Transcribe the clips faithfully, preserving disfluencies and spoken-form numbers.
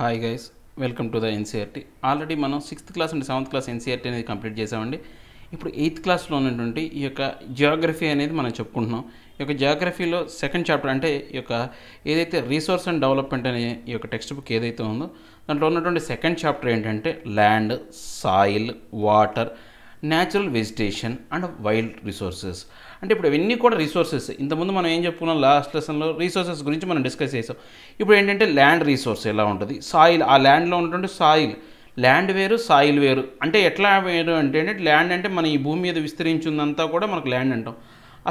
High guys welcome to the NCERT already मन sixth class and seventh class NCERT అనేది complete చేసామండి ఇప్పుడు eighth class లో ఉన్నటువంటి ఈ యొక్క జియోగ్రఫీ అనేది మనం చెప్పుకుంటున్నాం ఈ యొక్క జియోగ్రఫీలో సెకండ్ చాప్టర్ అంటే ఈ యొక్క ఏదైతే రిసోర్స్ అండ్ డెవలప్‌మెంట్ అనే ఈ యొక్క టెక్స్ట్ బుక్ ఏదైతే ఉందో దాంట్లో ఉన్నటువంటి సెకండ్ చాప్టర్ ఏంటంటే land soil water natural vegetation and wild resources अंटे इप्पुडु इवन्नी कूडा रिसोर्सेस इंतकुमुंदु मनं एं चेप्पुकुन्नाम लास्ट लेसन लो रिसोर्सेस गुरिंचि मनं डिस्कस चेसाम इप्पुडु एंटंटे लैंड रिसोर्स एला उंटदि साइल आ लैंड लो उन्नटुवंटि साइल लैंड वेरु साइल वेरु अंटे एट्ला वेरु अंटे लैंड अंटे मन ई भूमि मीद विस्तरिंचिनंता कूडा मनकु लैंड अंटाम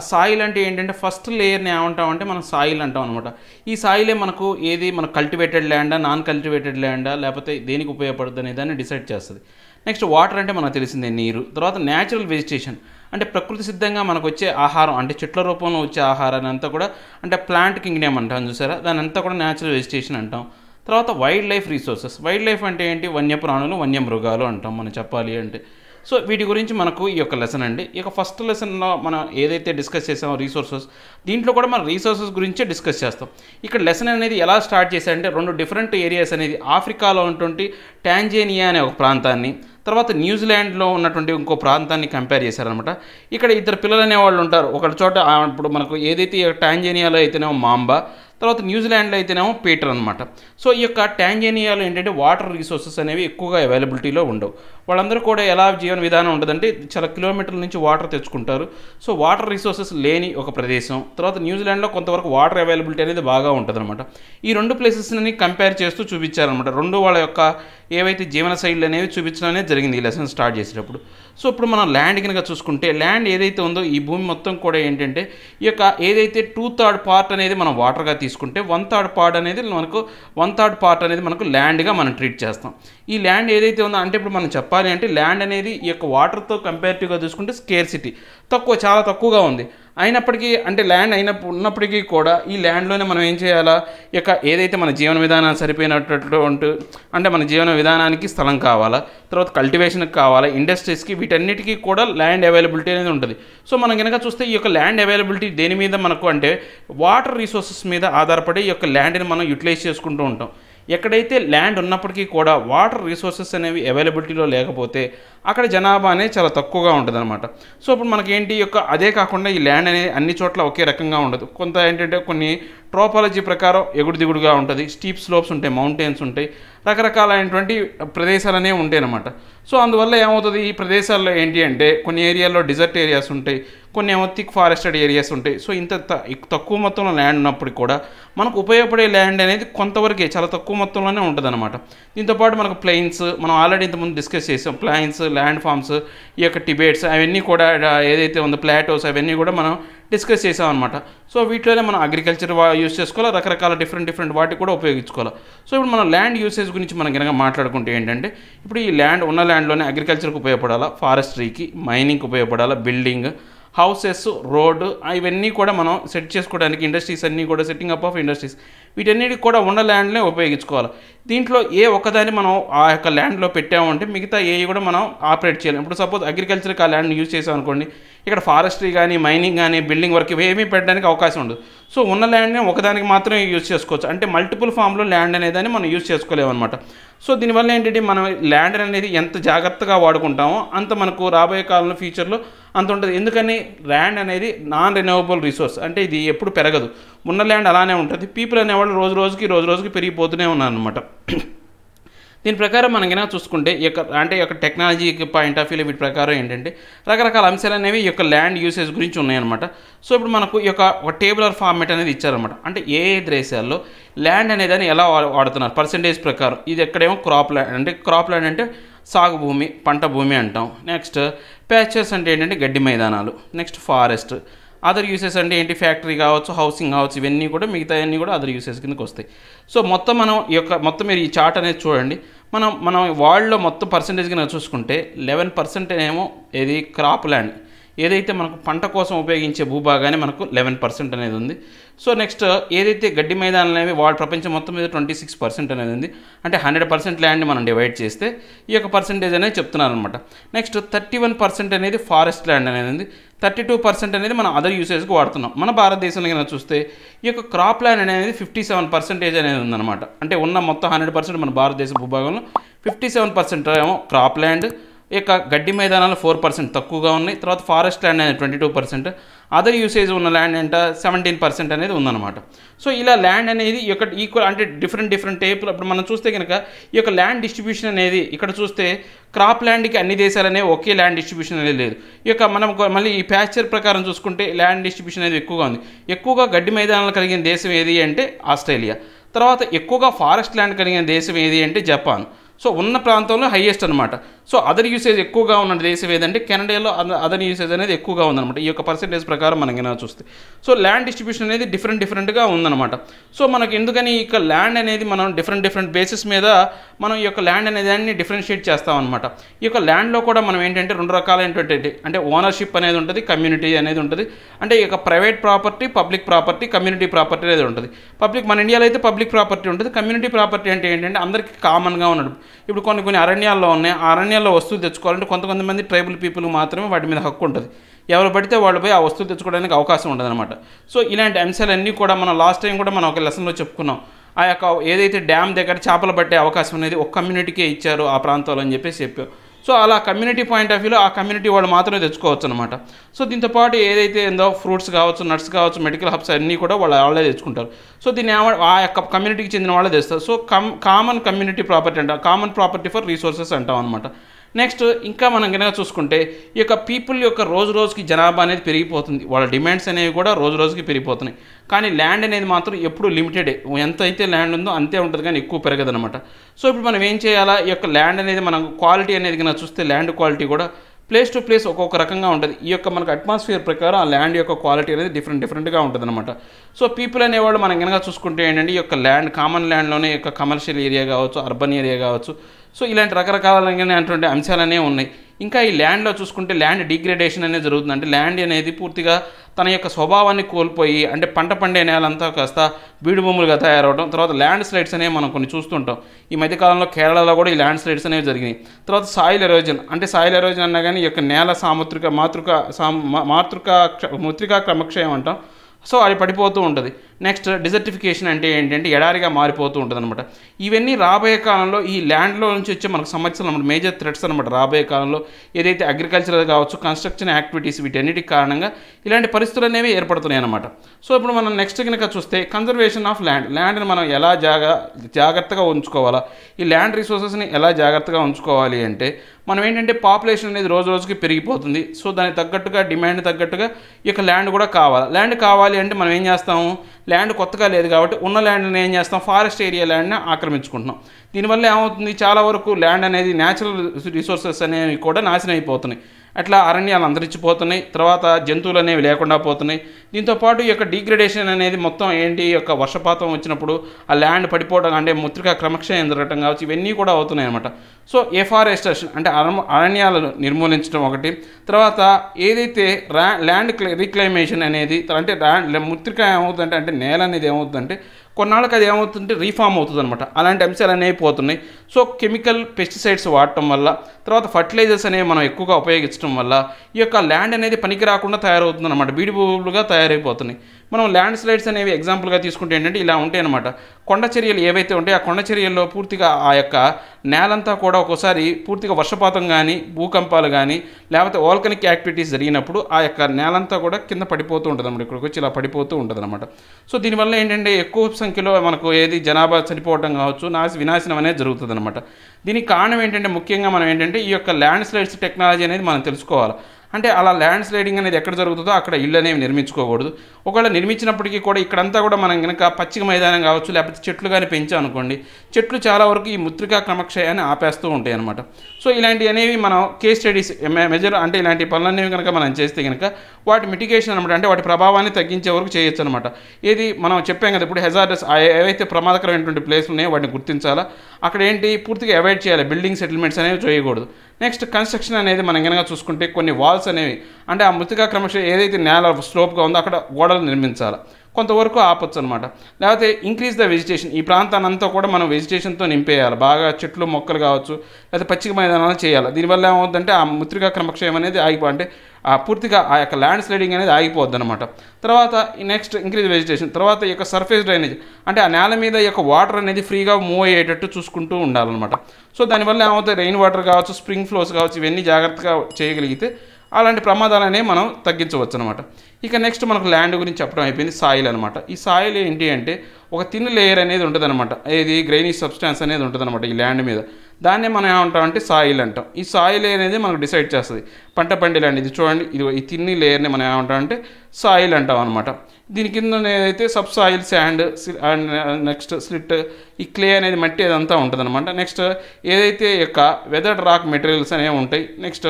आ साइल अंटे एंटंटे फस्ट लेयर नि एमंटामंटे మనం సాయిల్ అంటాం అన్నమాట ఈ సాయిలే మనకు ఏది మన cultivated land non cultivated land లేకపోతే దేనికి ఉపయోగపడుతుందనే దాన్ని డిసైడ్ చేస్తది నెక్స్ట్ వాటర్ అంటే మనకు తెలిసిందే నీరు తర్వాత నేచురల్ వెజిటేషన్ అంటే ప్రకృతి సిద్ధంగా మనకు వచ్చే ఆహారం అంటే చెట్ల రూపంలో వచ్చే ఆహారాన్ని అంతా కూడా అంటే ప్లాంట్ కింగ్డమ్ అంటాం చూసారా దాని అంతా కూడా నేచురల్ వెజిటేషన్ అంటాం తర్వాత wild life resources wild life అంటే ఏంటి వన్య ప్రాణులు వన్య మృగాలు అంటాం మనం చెప్పాలి అంటే సో వీటి గురించి మనకు ఈ యొక్క లెసన్ అండి ఈ యొక్క ఫస్ట్ లెసన్లో మనం ఏదైతే డిస్కస్ చేసామో రిసోర్సెస్ దీంట్లో కూడా మనం రిసోర్సెస్ గురించి డిస్కస్ చేస్తాం ఇక్కడ లెసన్ అనేది ఎలా స్టార్ట్ చేశారంటే రెండు డిఫరెంట్ ఏరియాస్ అనేది ఆఫ్రికాలో ఉన్నటువంటి టాంజానియా అనే ఒక ప్రాంతాన్ని తర్వాత న్యూజిలాండ్లో ఉన్నటువంటి ఇంకో ప్రాంతాన్ని కంపేర్ చేశారన్నమాట ఇక్కడ ఇద్దరు పిల్లలు అనేవాళ్ళు ఉంటారు ఒక చోట ఇప్పుడు మనకు ఏదైతే టాంజానియాలో అయితేనేమో మాంబా తర్వాత న్యూజిలాండ్లో అయితేనేమో పీటర్ అన్నమాట సో ఈ యొక్క టాంజానియాలో ఏంటంటే వాటర్ రిసోర్సెస్ అనేవి ఎక్కువగా అవైలబిలిటీలో ఉండవు వాళ్ళందరూ కూడా ఎలా జీవన విధానం ఉంటుందంటే చాలా కిలోమీటర్ల నుంచి వాటర్ తెచ్చుకుంటారు సో వాటర్ రిసోర్సెస్ లేని ఒక ప్రదేశం తర్వాత న్యూజిలాండ్లో కొంతవరకు వాటర్ అవైలబిలిటీ అనేది బాగా ఉంటుందన్నమాట ఈ రెండు ప్లేసెస్ని కంపేర్ చేస్తూ చూపించారనమాట రెండు వాళ్ళ యొక్క ఏవైతే జీవన శైలులు అనేవి చూపించడం అనేది జరిగింది ఈ లెసన్ స్టార్ట్ చేసేటప్పుడు సో ఇప్పుడు మనం ల్యాండ్ కనుక చూసుకుంటే ల్యాండ్ ఏదైతే ఉందో ఈ భూమి మొత్తం కూడా ఏంటంటే ఈ యొక్క ఏదైతే టూ థర్డ్ పార్ట్ అనేది మనం వాటర్గా తీసుకుంటే వన్ థర్డ్ పార్ట్ అనేది మనకు వన్ థర్డ్ పార్ట్ అనేది మనకు ల్యాండ్గా మనం ట్రీట్ చేస్తాం ఈ ల్యాండ్ ఏదైతే ఉందో అంటే ఇప్పుడు మనం చెప్పాలి అంటే ల్యాండ్ అనేది ఈ యొక్క వాటర్తో కంపారిటివ్గా చూసుకుంటే స్కేర్సిటీ తక్కువ చాలా తక్కువగా ఉంది అయినప్పటికీ అంటే ల్యాండ్ అయినప్పుడు ఉన్నప్పటికీ కూడా ఈ ల్యాండ్లోనే మనం ఏం చేయాలా ఇక ఏదైతే మన జీవన విధానం సరిపోయినట్టు అంటే మన జీవన విధానానికి స్థలం కావాలా తర్వాత కల్టివేషన్కి కావాలా ఇండస్ట్రీస్కి వీటన్నిటికీ కూడా ల్యాండ్ అవైలబిలిటీ అనేది ఉంటుంది సో మనం కనుక చూస్తే ఈ యొక్క ల్యాండ్ అవైలబిలిటీ దేని మీద మనకు అంటే వాటర్ రిసోర్సెస్ మీద ఆధారపడి ఈ యొక్క ల్యాండ్ని మనం యూటిలైజ్ చేసుకుంటూ ఉంటాం ఎక్కడైతే ల్యాండ్ ఉన్నప్పటికీ కూడా వాటర్ రిసోర్సెస్ అనేవి అవైలబిలిటీలో లేకపోతే అక్కడ జనాభా అనేది చాలా తక్కువగా ఉంటుందన్నమాట సో ఇప్పుడు మనకేంటి యొక్క అదే కాకుండా ఈ ల్యాండ్ అనేది అన్ని చోట్ల ఒకే రకంగా ఉండదు కొంత ఏంటంటే కొన్ని ట్రోపాలజీ ప్రకారం ఎగుడు దిగుడుగా ఉంటుంది స్టీప్ స్లోప్స్ ఉంటాయి మౌంటైన్స్ ఉంటాయి రకరకాలైనటువంటి ప్రదేశాలు అనేవి ఉంటాయి అన్నమాట సో అందువల్ల ఏమవుతుంది ఈ ప్రదేశాల్లో ఏంటి అంటే కొన్ని ఏరియాల్లో డిజర్ట్ ఏరియాస్ ఉంటాయి కొన్ని ఏమో థిక్ ఫారెస్టెడ్ ఏరియాస్ ఉంటాయి సో ఇంత తక్కువ మొత్తంలో ల్యాండ్ ఉన్నప్పుడు కూడా మనకు ఉపయోగపడే ల్యాండ్ అనేది కొంతవరకే చాలా తక్కువ మొత్తంలోనే ఉంటుంది అన్నమాట దీంతోపాటు మనకు ప్లెయిన్స్ మనం ఆల్రెడీ ఇంతకుముందు డిస్కస్ చేసాం ప్లెయిన్స్ ల్యాండ్ ఫామ్స్ ఈ యొక్క టిబెట్స్ అవన్నీ కూడా ఏదైతే ఉందో ప్లాటోస్ అవన్నీ కూడా మనం డిస్కస్ చేసాం అన్నమాట సో వీటిలోనే మనం అగ్రికల్చర్ యూస్ చేసుకోవాలి రకరకాల డిఫరెంట్ డిఫరెంట్ వాటికి కూడా ఉపయోగించుకోవాలి సో ఇప్పుడు మనం ల్యాండ్ యూసేజ్ గురించి మనం కనుక మాట్లాడుకుంటే ఏంటంటే ఇప్పుడు ఈ ల్యాండ్ ఉన్న ల్యాండ్లోనే అగ్రికల్చర్కి ఉపయోగపడాలా ఫారెస్ట్రీకి మైనింగ్కి ఉపయోగపడాలా బిల్డింగ్ హౌసెస్ రోడ్ ఇవన్నీ కూడా మనం సెట్ చేసుకోవడానికి ఇండస్ట్రీస్ అన్నీ కూడా సెట్టింగ్ అప్ ఆఫ్ ఇండస్ట్రీస్ వీటన్నిటికి కూడా ఉన్న ల్యాండ్నే ఉపయోగించుకోవాలి దీంట్లో ఏ ఒక్కదాన్ని మనం ఆ యొక్క ల్యాండ్లో పెట్టామంటే మిగతా ఏవి కూడా మనం ఆపరేట్ చేయాలి ఇప్పుడు సపోజ్ అగ్రికల్చర్కి ఆ ల్యాండ్ యూజ్ చేసాం అనుకోండి ఇక్కడ ఫారెస్ట్రీ కానీ మైనింగ్ కానీ బిల్డింగ్ వర్క్ ఏమీ పెట్టడానికి అవకాశం ఉండదు సో ఉన్న ల్యాండ్ని ఒకదానికి మాత్రమే యూజ్ చేసుకోవచ్చు అంటే మల్టిపుల్ ఫామ్లో ల్యాండ్ అనేదాన్ని మనం యూజ్ చేసుకోలేము అనమాట సో దీనివల్ల ఏంటంటే మనం ల్యాండ్ అనేది ఎంత జాగ్రత్తగా వాడుకుంటామో అంత మనకు రాబోయే కాలంలో ఫ్యూచర్లో అంత ఉంటుంది ఎందుకని ల్యాండ్ అనేది నాన్ రెన్యూవబుల్ రిసోర్స్ అంటే ఇది ఎప్పుడు పెరగదు ఉన్న ల్యాండ్ అలానే ఉంటుంది పీపుల్ అనేవాళ్ళు రోజు రోజుకి రోజు రోజుకి పెరిగిపోతూనే ఉన్నారు అనమాట దీని ప్రకారం మనం కనుక చూసుకుంటే ఈ యొక్క అంటే ఈ యొక్క టెక్నాలజీ పాయింట్ ఆఫ్ వ్యూలో వీటి ప్రకారం ఏంటంటే రకరకాల అంశాలు అనేవి ఈ యొక్క ల్యాండ్ యూసేజ్ గురించి ఉన్నాయన్నమాట సో ఇప్పుడు మనకు ఈ యొక్క ఒక టేబులర్ ఫార్మేట్ అనేది ఇచ్చారనమాట అంటే ఏ దేశాల్లో ల్యాండ్ అనేదాన్ని ఎలా వాడుతున్నారు పర్సంటేజ్ ప్రకారం ఇది ఎక్కడేమో క్రాప్ ల్యాండ్ అంటే క్రాప్ ల్యాండ్ అంటే సాగు భూమి పంట భూమి అంటాం నెక్స్ట్ ప్యాచెస్ అంటే ఏంటంటే గడ్డి మైదానాలు నెక్స్ట్ ఫారెస్ట్ అదర్ యూసెస్ అంటే ఏంటి ఫ్యాక్టరీ కావచ్చు హౌసింగ్ కావచ్చు ఇవన్నీ కూడా మిగతా అన్నీ కూడా అదర్ యూసెస్ కిందకి వస్తాయి సో మొత్తం మనం ఈ యొక్క మొత్తం మీరు ఈ చార్ట్ అనేది చూడండి మనం మనం వరల్డ్లో మొత్తం పర్సంటేజ్ కింద చూసుకుంటే లెవెన్ పర్సెంట్ ఏమో ఏది క్రాప్ ల్యాండ్ ఏదైతే మనకు పంట కోసం ఉపయోగించే భూభాగానే మనకు లెవెన్ పర్సెంట్ అనేది ఉంది సో నెక్స్ట్ ఏదైతే గడ్డి మైదానాలు అనేవి వాళ్ళ ప్రపంచం మొత్తం మీద ట్వంటీ సిక్స్ పర్సెంట్ అనేది ఉంది అంటే హండ్రెడ్ పర్సెంట్ ల్యాండ్ని మనం డివైడ్ చేస్తే ఈ యొక్క పర్సెంటేజ్ అనేది చెప్తున్నారనమాట నెక్స్ట్ థర్టీ వన్ పర్సెంట్ అనేది ఫారెస్ట్ ల్యాండ్ అనేది ఉంది थर्टी टू पर्सेंट मन अदर यूसेज को वाड़ना मन भारतदेशंलो चूस्ते क्रॉप लैंड अनेदी फिफ्टी सेवन पर्सेंटेज अनेदी अंटे उन्न मोत्तं हंड्रेड पर्सेंट मन भारतदेश भूभागंलो फिफ्टी सेवन पर्सेंट एमो क्रॉप लैंड इक गड्डी मैदानालु फोर पर्सेंट तक्कुवगा उन्नायि तर्वात फारेस्ट लैंड अनेदी twenty two percent other usage उन्न लैंड अंट सेवंटीन पर्सेंट अनेदी उंदन्नमाट सो इला लैंड अनेदी ईक्वल अंटे डिफरेंट डिफरेंट टाइप मन चूस्ते गनुक ई योक्क लैंड डिस्ट्रिब्यूशन अनेदी इक्कड चूस्ते क्रॉप लैंड की अन्नी देशालने ओके लैंड डिस्ट्रिब्यूशन అనేది లేదు ఇక మనం మళ్ళీ ఈ ప్యాచర్ ప్రకారం చూసుకుంటే ల్యాండ్ డిస్ట్రిబ్యూషన్ అనేది ఎక్కువగా ఉంది ఎక్కువగా గడ్డి మైదానాలు కలిగిన దేశం ఏది అంటే ఆస్ట్రేలియా తర్వాత ఎక్కువగా ఫారెస్ట్ ల్యాండ్ కలిగిన దేశం ఏది అంటే జపాన్ సో ఉన్న ప్రాంతంలో హైయెస్ట్ అన్నమాట సో అదర్ యూసేజ్ ఎక్కువగా ఉన్న దేశం ఏదంటే కెనడాలో అదర్ యూసేజ్ అనేది ఎక్కువగా ఉంది అన్నమాట ఈ యొక్క పర్సెంటేజ్ ప్రకారం మనం గన చూస్తే సో ల్యాండ్ డిస్ట్రిబ్యూషన్ అనేది డిఫరెంట్ డిఫరెంట్ గా ఉంది అన్నమాట సో మనకి ఎందుకని ఈ యొక్క ల్యాండ్ అనేది మనం డిఫరెంట్ డిఫరెంట్ బేసిస్ మీద మనం ఈ యొక్క ల్యాండ్ అనే దాన్ని డిఫరెన్షియేట్ చేస్తాం అన్నమాట ఈ యొక్క ల్యాండ్ లో కూడా మనం ఏంటంటే రెండు రకాలైనటువంటి అంటే ఓనర్‌షిప్ అనేది ఉంటది కమ్యూనిటీ అనేది ఉంటది అంటే ఈ యొక్క private property public property community property అనేది ఉంటది పబ్లిక్ మన ఇండియాలో అయితే పబ్లిక్ ప్రాపర్టీ ఉంటది కమ్యూనిటీ ప్రాపర్టీ అంటే ఏంటంటే అందరికీ కామన్ గా ఉన్నది ఇప్పుడు కొన్ని కొన్ని అరణ్యాల్లో ఉన్నాయి ఆ అరణ్యాల్లో వస్తువులు తెచ్చుకోవాలంటే కొంతమంది ట్రైబల్ పీపుల్ మాత్రమే వాటి మీద హక్కు ఉంటుంది ఎవరు పడితే వాళ్ళు పోయి ఆ వస్తువులు తెచ్చుకోవడానికి అవకాశం ఉండదన్నమాట సో ఇలాంటి అంశాలన్నీ కూడా మనం లాస్ట్ టైం కూడా మనం ఒక లెసన్లో చెప్పుకున్నాం ఆ యొక్క ఏదైతే డ్యామ్ దగ్గర చేపలు పట్టే అవకాశం అనేది ఒక కమ్యూనిటీకే ఇచ్చారు ఆ ప్రాంతాల్లో అని చెప్పేసి చెప్పారు సో అలా కమ్యూనిటీ పాయింట్ ఆఫ్ వ్యూలో ఆ కమ్యూనిటీ వాళ్ళు మాత్రమే తెచ్చుకోవచ్చు అనమాట సో దీంతో పాటు ఏదైతే ఏందో ఫ్రూట్స్ కావచ్చు నట్స్ కావచ్చు మెడికల్ హబ్స్ అన్నీ కూడా వాళ్ళు వాళ్ళే తెచ్చుకుంటారు సో దీన్ని ఆ యొక్క కమ్యూనిటీకి చెందిన వాళ్ళే తెస్తారు so come common community property అంటాం కామన్ ప్రాపర్టీ ఫర్ రీసోర్సెస్ అంటాం అనమాట నెక్స్ట్ ఇంకా మనం గనక చూసుకుంటే ఈ యొక్క పీపుల్ యొక్క రోజు రోజుకి జనాభా అనేది పెరిగిపోతుంది వాళ్ళ డిమాండ్స్ అనేవి కూడా రోజు రోజుకి పెరిగిపోతున్నాయి కానీ ల్యాండ్ అనేది మాత్రం ఎప్పుడూ లిమిటెడే ఎంత అయితే ల్యాండ్ ఉందో అంతే ఉంటుంది కానీ ఎక్కువ పెరగదనమాట సో ఇప్పుడు మనం ఏం చేయాలా ఈ యొక్క ల్యాండ్ అనేది మనం క్వాలిటీ అనేది గనక చూస్తే ల్యాండ్ క్వాలిటీ కూడా ప్లేస్ టు ప్లేస్ ఒక్కొక్క రకంగా ఉంటుంది ఈ యొక్క మనకు అట్మాస్ఫియర్ ప్రకారం ఆ ల్యాండ్ యొక్క క్వాలిటీ అనేది డిఫరెంట్ డిఫరెంట్గా ఉంటుంది అనమాట సో పీపుల్ అనేవాళ్ళు మనం గనక చూసుకుంటే ఏంటంటే ఈ యొక్క ల్యాండ్ కామన్ ల్యాండ్లోనే యొక్క కమర్షియల్ ఏరియా కావచ్చు అర్బన్ ఏరియా కావచ్చు సో ఇలాంటి రకరకాలైనటువంటి అంశాలనే ఉన్నాయి ఇంకా ఈ ల్యాండ్లో చూసుకుంటే ల్యాండ్ డిగ్రేడేషన్ అనేది జరుగుతుంది అంటే ల్యాండ్ అనేది పూర్తిగా తన యొక్క స్వభావాన్ని కోల్పోయి అంటే పంట పండే నేలంతా కాస్త బీడు భూములుగా తయారవడం తర్వాత ల్యాండ్ స్లైడ్స్ అనేవి మనం కొన్ని చూస్తుంటాం ఈ మధ్యకాలంలో కేరళలో కూడా ఈ ల్యాండ్ స్లైడ్స్ అనేవి జరిగినాయి తర్వాత సాయిల్ ఎరోజన్ అంటే సాయిల్ ఎరోజన్ అన్నా కానీ ఈ యొక్క నేల సాముద్రిక మాతృక సా మాతృక మృతికా క్రమక్షయం అంటాం సో అది పడిపోతూ ఉంటుంది నెక్స్ట్ డిజర్టిఫికేషన్ అంటే ఏంటంటే ఎడారిగా మారిపోతూ ఉంటుంది అనమాట ఇవన్నీ రాబోయే కాలంలో ఈ ల్యాండ్లో నుంచి వచ్చే మనకు సమస్యలు అనమాట మేజర్ థ్రెట్స్ అనమాట రాబోయే కాలంలో ఏదైతే అగ్రికల్చర్ కావచ్చు కన్స్ట్రక్షన్ యాక్టివిటీస్ వీటన్నిటి కారణంగా ఇలాంటి పరిస్థితులు అనేవి ఏర్పడుతున్నాయి అనమాట సో ఇప్పుడు మనం నెక్స్ట్ కనుక చూస్తే కన్జర్వేషన్ ఆఫ్ ల్యాండ్ ల్యాండ్ని మనం ఎలా జాగా జాగ్రత్తగా ఉంచుకోవాలా ఈ ల్యాండ్ రిసోర్సెస్ని ఎలా జాగ్రత్తగా ఉంచుకోవాలి అంటే మనం ఏంటంటే పాపులేషన్ అనేది రోజు రోజుకి పెరిగిపోతుంది సో దానికి తగ్గట్టుగా డిమాండ్ తగ్గట్టుగా ఈ యొక్క ల్యాండ్ కూడా కావాలి ల్యాండ్ కావాలి అంటే మనం ఏం చేస్తాము ల్యాండ్ కొత్తగా లేదు కాబట్టి ఉన్న ల్యాండ్ని ఏం చేస్తాం ఫారెస్ట్ ఏరియా ల్యాండ్ని ఆక్రమించుకుంటున్నాం దీనివల్ల ఏమవుతుంది చాలా వరకు ల్యాండ్ అనేది న్యాచురల్ రిసోర్సెస్ అనేవి కూడా నాశనం అయిపోతున్నాయి అట్లా అరణ్యాలు అంతరించిపోతున్నాయి తర్వాత జంతువులు అనేవి లేకుండా పోతున్నాయి దీంతోపాటు ఈ యొక్క డిగ్రేడేషన్ అనేది మొత్తం ఏంటి ఈ యొక్క వర్షపాతం వచ్చినప్పుడు ఆ ల్యాండ్ పడిపోవడం అంటే మృతికా క్రమక్షయం జరగటం కావచ్చు ఇవన్నీ కూడా అవుతున్నాయి అనమాట సో ఎఫారెస్టేషన్ అంటే అరణ్యాలను నిర్మూలించడం ఒకటి తర్వాత ఏదైతే ల్యాండ్ రీక్లైమేషన్ అనేది అంటే మృతికా ఏమవుతుందంటే అంటే నేల అనేది ఏమవుతుందంటే కొన్నాళ్ళకి అది ఏమవుతుంటే రీఫామ్ అవుతుంది అనమాట అలాంటి అంశాలు అనేవి పోతున్నాయి సో కెమికల్ పెస్టిసైడ్స్ వాడటం వల్ల తర్వాత ఫర్టిలైజర్స్ అనేవి మనం ఎక్కువగా ఉపయోగించడం వల్ల ఈ యొక్క ల్యాండ్ అనేది పనికి రాకుండా తయారవుతుంది అనమాట బీడు భూములుగా తయారైపోతున్నాయి మనం ల్యాండ్ స్లైడ్స్ అనేవి ఎగ్జాంపుల్గా తీసుకుంటే ఏంటంటే ఇలా ఉంటాయి అనమాట కొండ చర్యలు ఏవైతే ఉంటాయో ఆ కొండ చర్యల్లో పూర్తిగా ఆ యొక్క నేలంతా కూడా ఒక్కోసారి పూర్తిగా వర్షపాతం కానీ భూకంపాలు కానీ లేకపోతే వోల్కనిక్ యాక్టివిటీస్ జరిగినప్పుడు ఆ యొక్క నేలంతా కూడా కింద పడిపోతూ ఉంటుంది అనమాట ఇక్కడికి వచ్చి ఇలా పడిపోతూ ఉంటుంది అనమాట సో దీనివల్ల ఏంటంటే ఎక్కువ సంఖ్యలో మనకు ఏది జనాభా చనిపోవడం కావచ్చు నాశ వినాశనం అనేది జరుగుతుంది అనమాట దీనికి కారణం ఏంటంటే ముఖ్యంగా మనం ఏంటంటే ఈ యొక్క ల్యాండ్ స్లైడ్స్ టెక్నాలజీ అనేది మనం తెలుసుకోవాలి అంటే అలా ల్యాండ్ స్లైడింగ్ అనేది ఎక్కడ జరుగుతుందో అక్కడ ఇళ్ళు అనేవి నిర్మించుకోకూడదు ఒకవేళ నిర్మించినప్పటికీ కూడా ఇక్కడంతా కూడా మనం కనుక పచ్చిక మైదానం కావచ్చు లేకపోతే చెట్లు కానీ పెంచాం అనుకోండి చెట్లు చాలా వరకు ఈ మృతికా క్రమక్షయాన్ని ఆపేస్తూ ఉంటాయి అనమాట సో ఇలాంటివి అనేవి మనం కేస్ స్టడీస్ మెజర్ అంటే ఇలాంటి పనులనేవి కనుక మనం చేస్తే కనుక వాటి మిటిగేషన్ అనమాట అంటే వాటి ప్రభావాన్ని తగ్గించే వరకు చేయొచ్చు అనమాట ఇది మనం చెప్పాం కదా ఇప్పుడు హెజార్డస్ ఏవైతే ప్రమాదకరమైనటువంటి ప్లేస్లు ఉన్నాయో వాటిని గుర్తించాలా అక్కడ ఏంటి పూర్తిగా అవాయిడ్ చేయాలి బిల్డింగ్ సెటిల్మెంట్స్ అనేవి చేయకూడదు నెక్స్ట్ కన్స్ట్రక్షన్ అనేది మనం కనుక చూసుకుంటే కొన్ని వాల్స్ అనేవి అంటే ఆ మృతికా క్రమశ ఏదైతే నేల స్లోప్గా ఉందో అక్కడ గోడలు నిర్మించాలి కొంతవరకు ఆపొచ్చు అన్నమాట। లేకపోతే ఇంక్రీజ్ ద వెజిటేషన్, ఈ ప్రాంతానంతా కూడా మనం వెజిటేషన్ తో నింపేయాలి, బాగా చెట్లు మొక్కలు కావచ్చు లేకపోతే పచ్చిక మైదానాలు చేయాలి। దీనివల్ల ఏమవుతుందంటే ఆ మృతికా క్రమక్షయం అనేది ఆగిపో అంటే ఆ పూర్తిగా ఆ యొక్క ల్యాండ్ స్లైడింగ్ అనేది ఆగిపోద్ది అనమాట। తర్వాత నెక్స్ట్ ఇంక్రీజ్ వెజిటేషన్, తర్వాత ఈ యొక్క సర్ఫేస్ డ్రైనేజ్ అంటే ఆ నేల మీద ఈ యొక్క వాటర్ అనేది ఫ్రీగా మూవ్ అయ్యేటట్టు చూసుకుంటూ ఉండాలన్నమాట। సో దానివల్ల ఏమవుతాయి రెయిన్ వాటర్ కావచ్చు స్ప్రింగ్ ఫ్లోస్ కావచ్చు ఇవన్నీ జాగ్రత్తగా చేయగలిగితే అలాంటి ప్రమాదాలనే మనం తగ్గించవచ్చు అనమాట। ఇక నెక్స్ట్ మనకు ల్యాండ్ గురించి చెప్పడం అయిపోయింది, సాయిల్ అనమాట। ఈ సాయిల్ ఏంటి అంటే ఒక తిన్ లేయర్ అనేది ఉంటుందన్నమాట, ఇది గ్రైనీ సబ్స్టాన్స్ అనేది ఉంటుందన్నమాట ఈ ల్యాండ్ మీద, దాన్నే మనం ఏమంటామంటే సాయిల్ అంటాం। ఈ సాయిల్ అనేది మనకు డిసైడ్ చేస్తుంది పంట పండిలాంటి, ఇది చూడండి ఇది ఈ తిన్ని లేయర్ని మనం ఏమంటామంటే సాయిల్ అంటాం అనమాట। దీని కింద ఏదైతే sub soil sand and next slit ఈ క్లే అనేది మట్టి అదంతా ఉంటుందన్నమాట। నెక్స్ట్ ఏదైతే యొక్క వెదర్డ్ రాక్ మెటీరియల్స్ అనేవి ఉంటాయి, నెక్స్ట్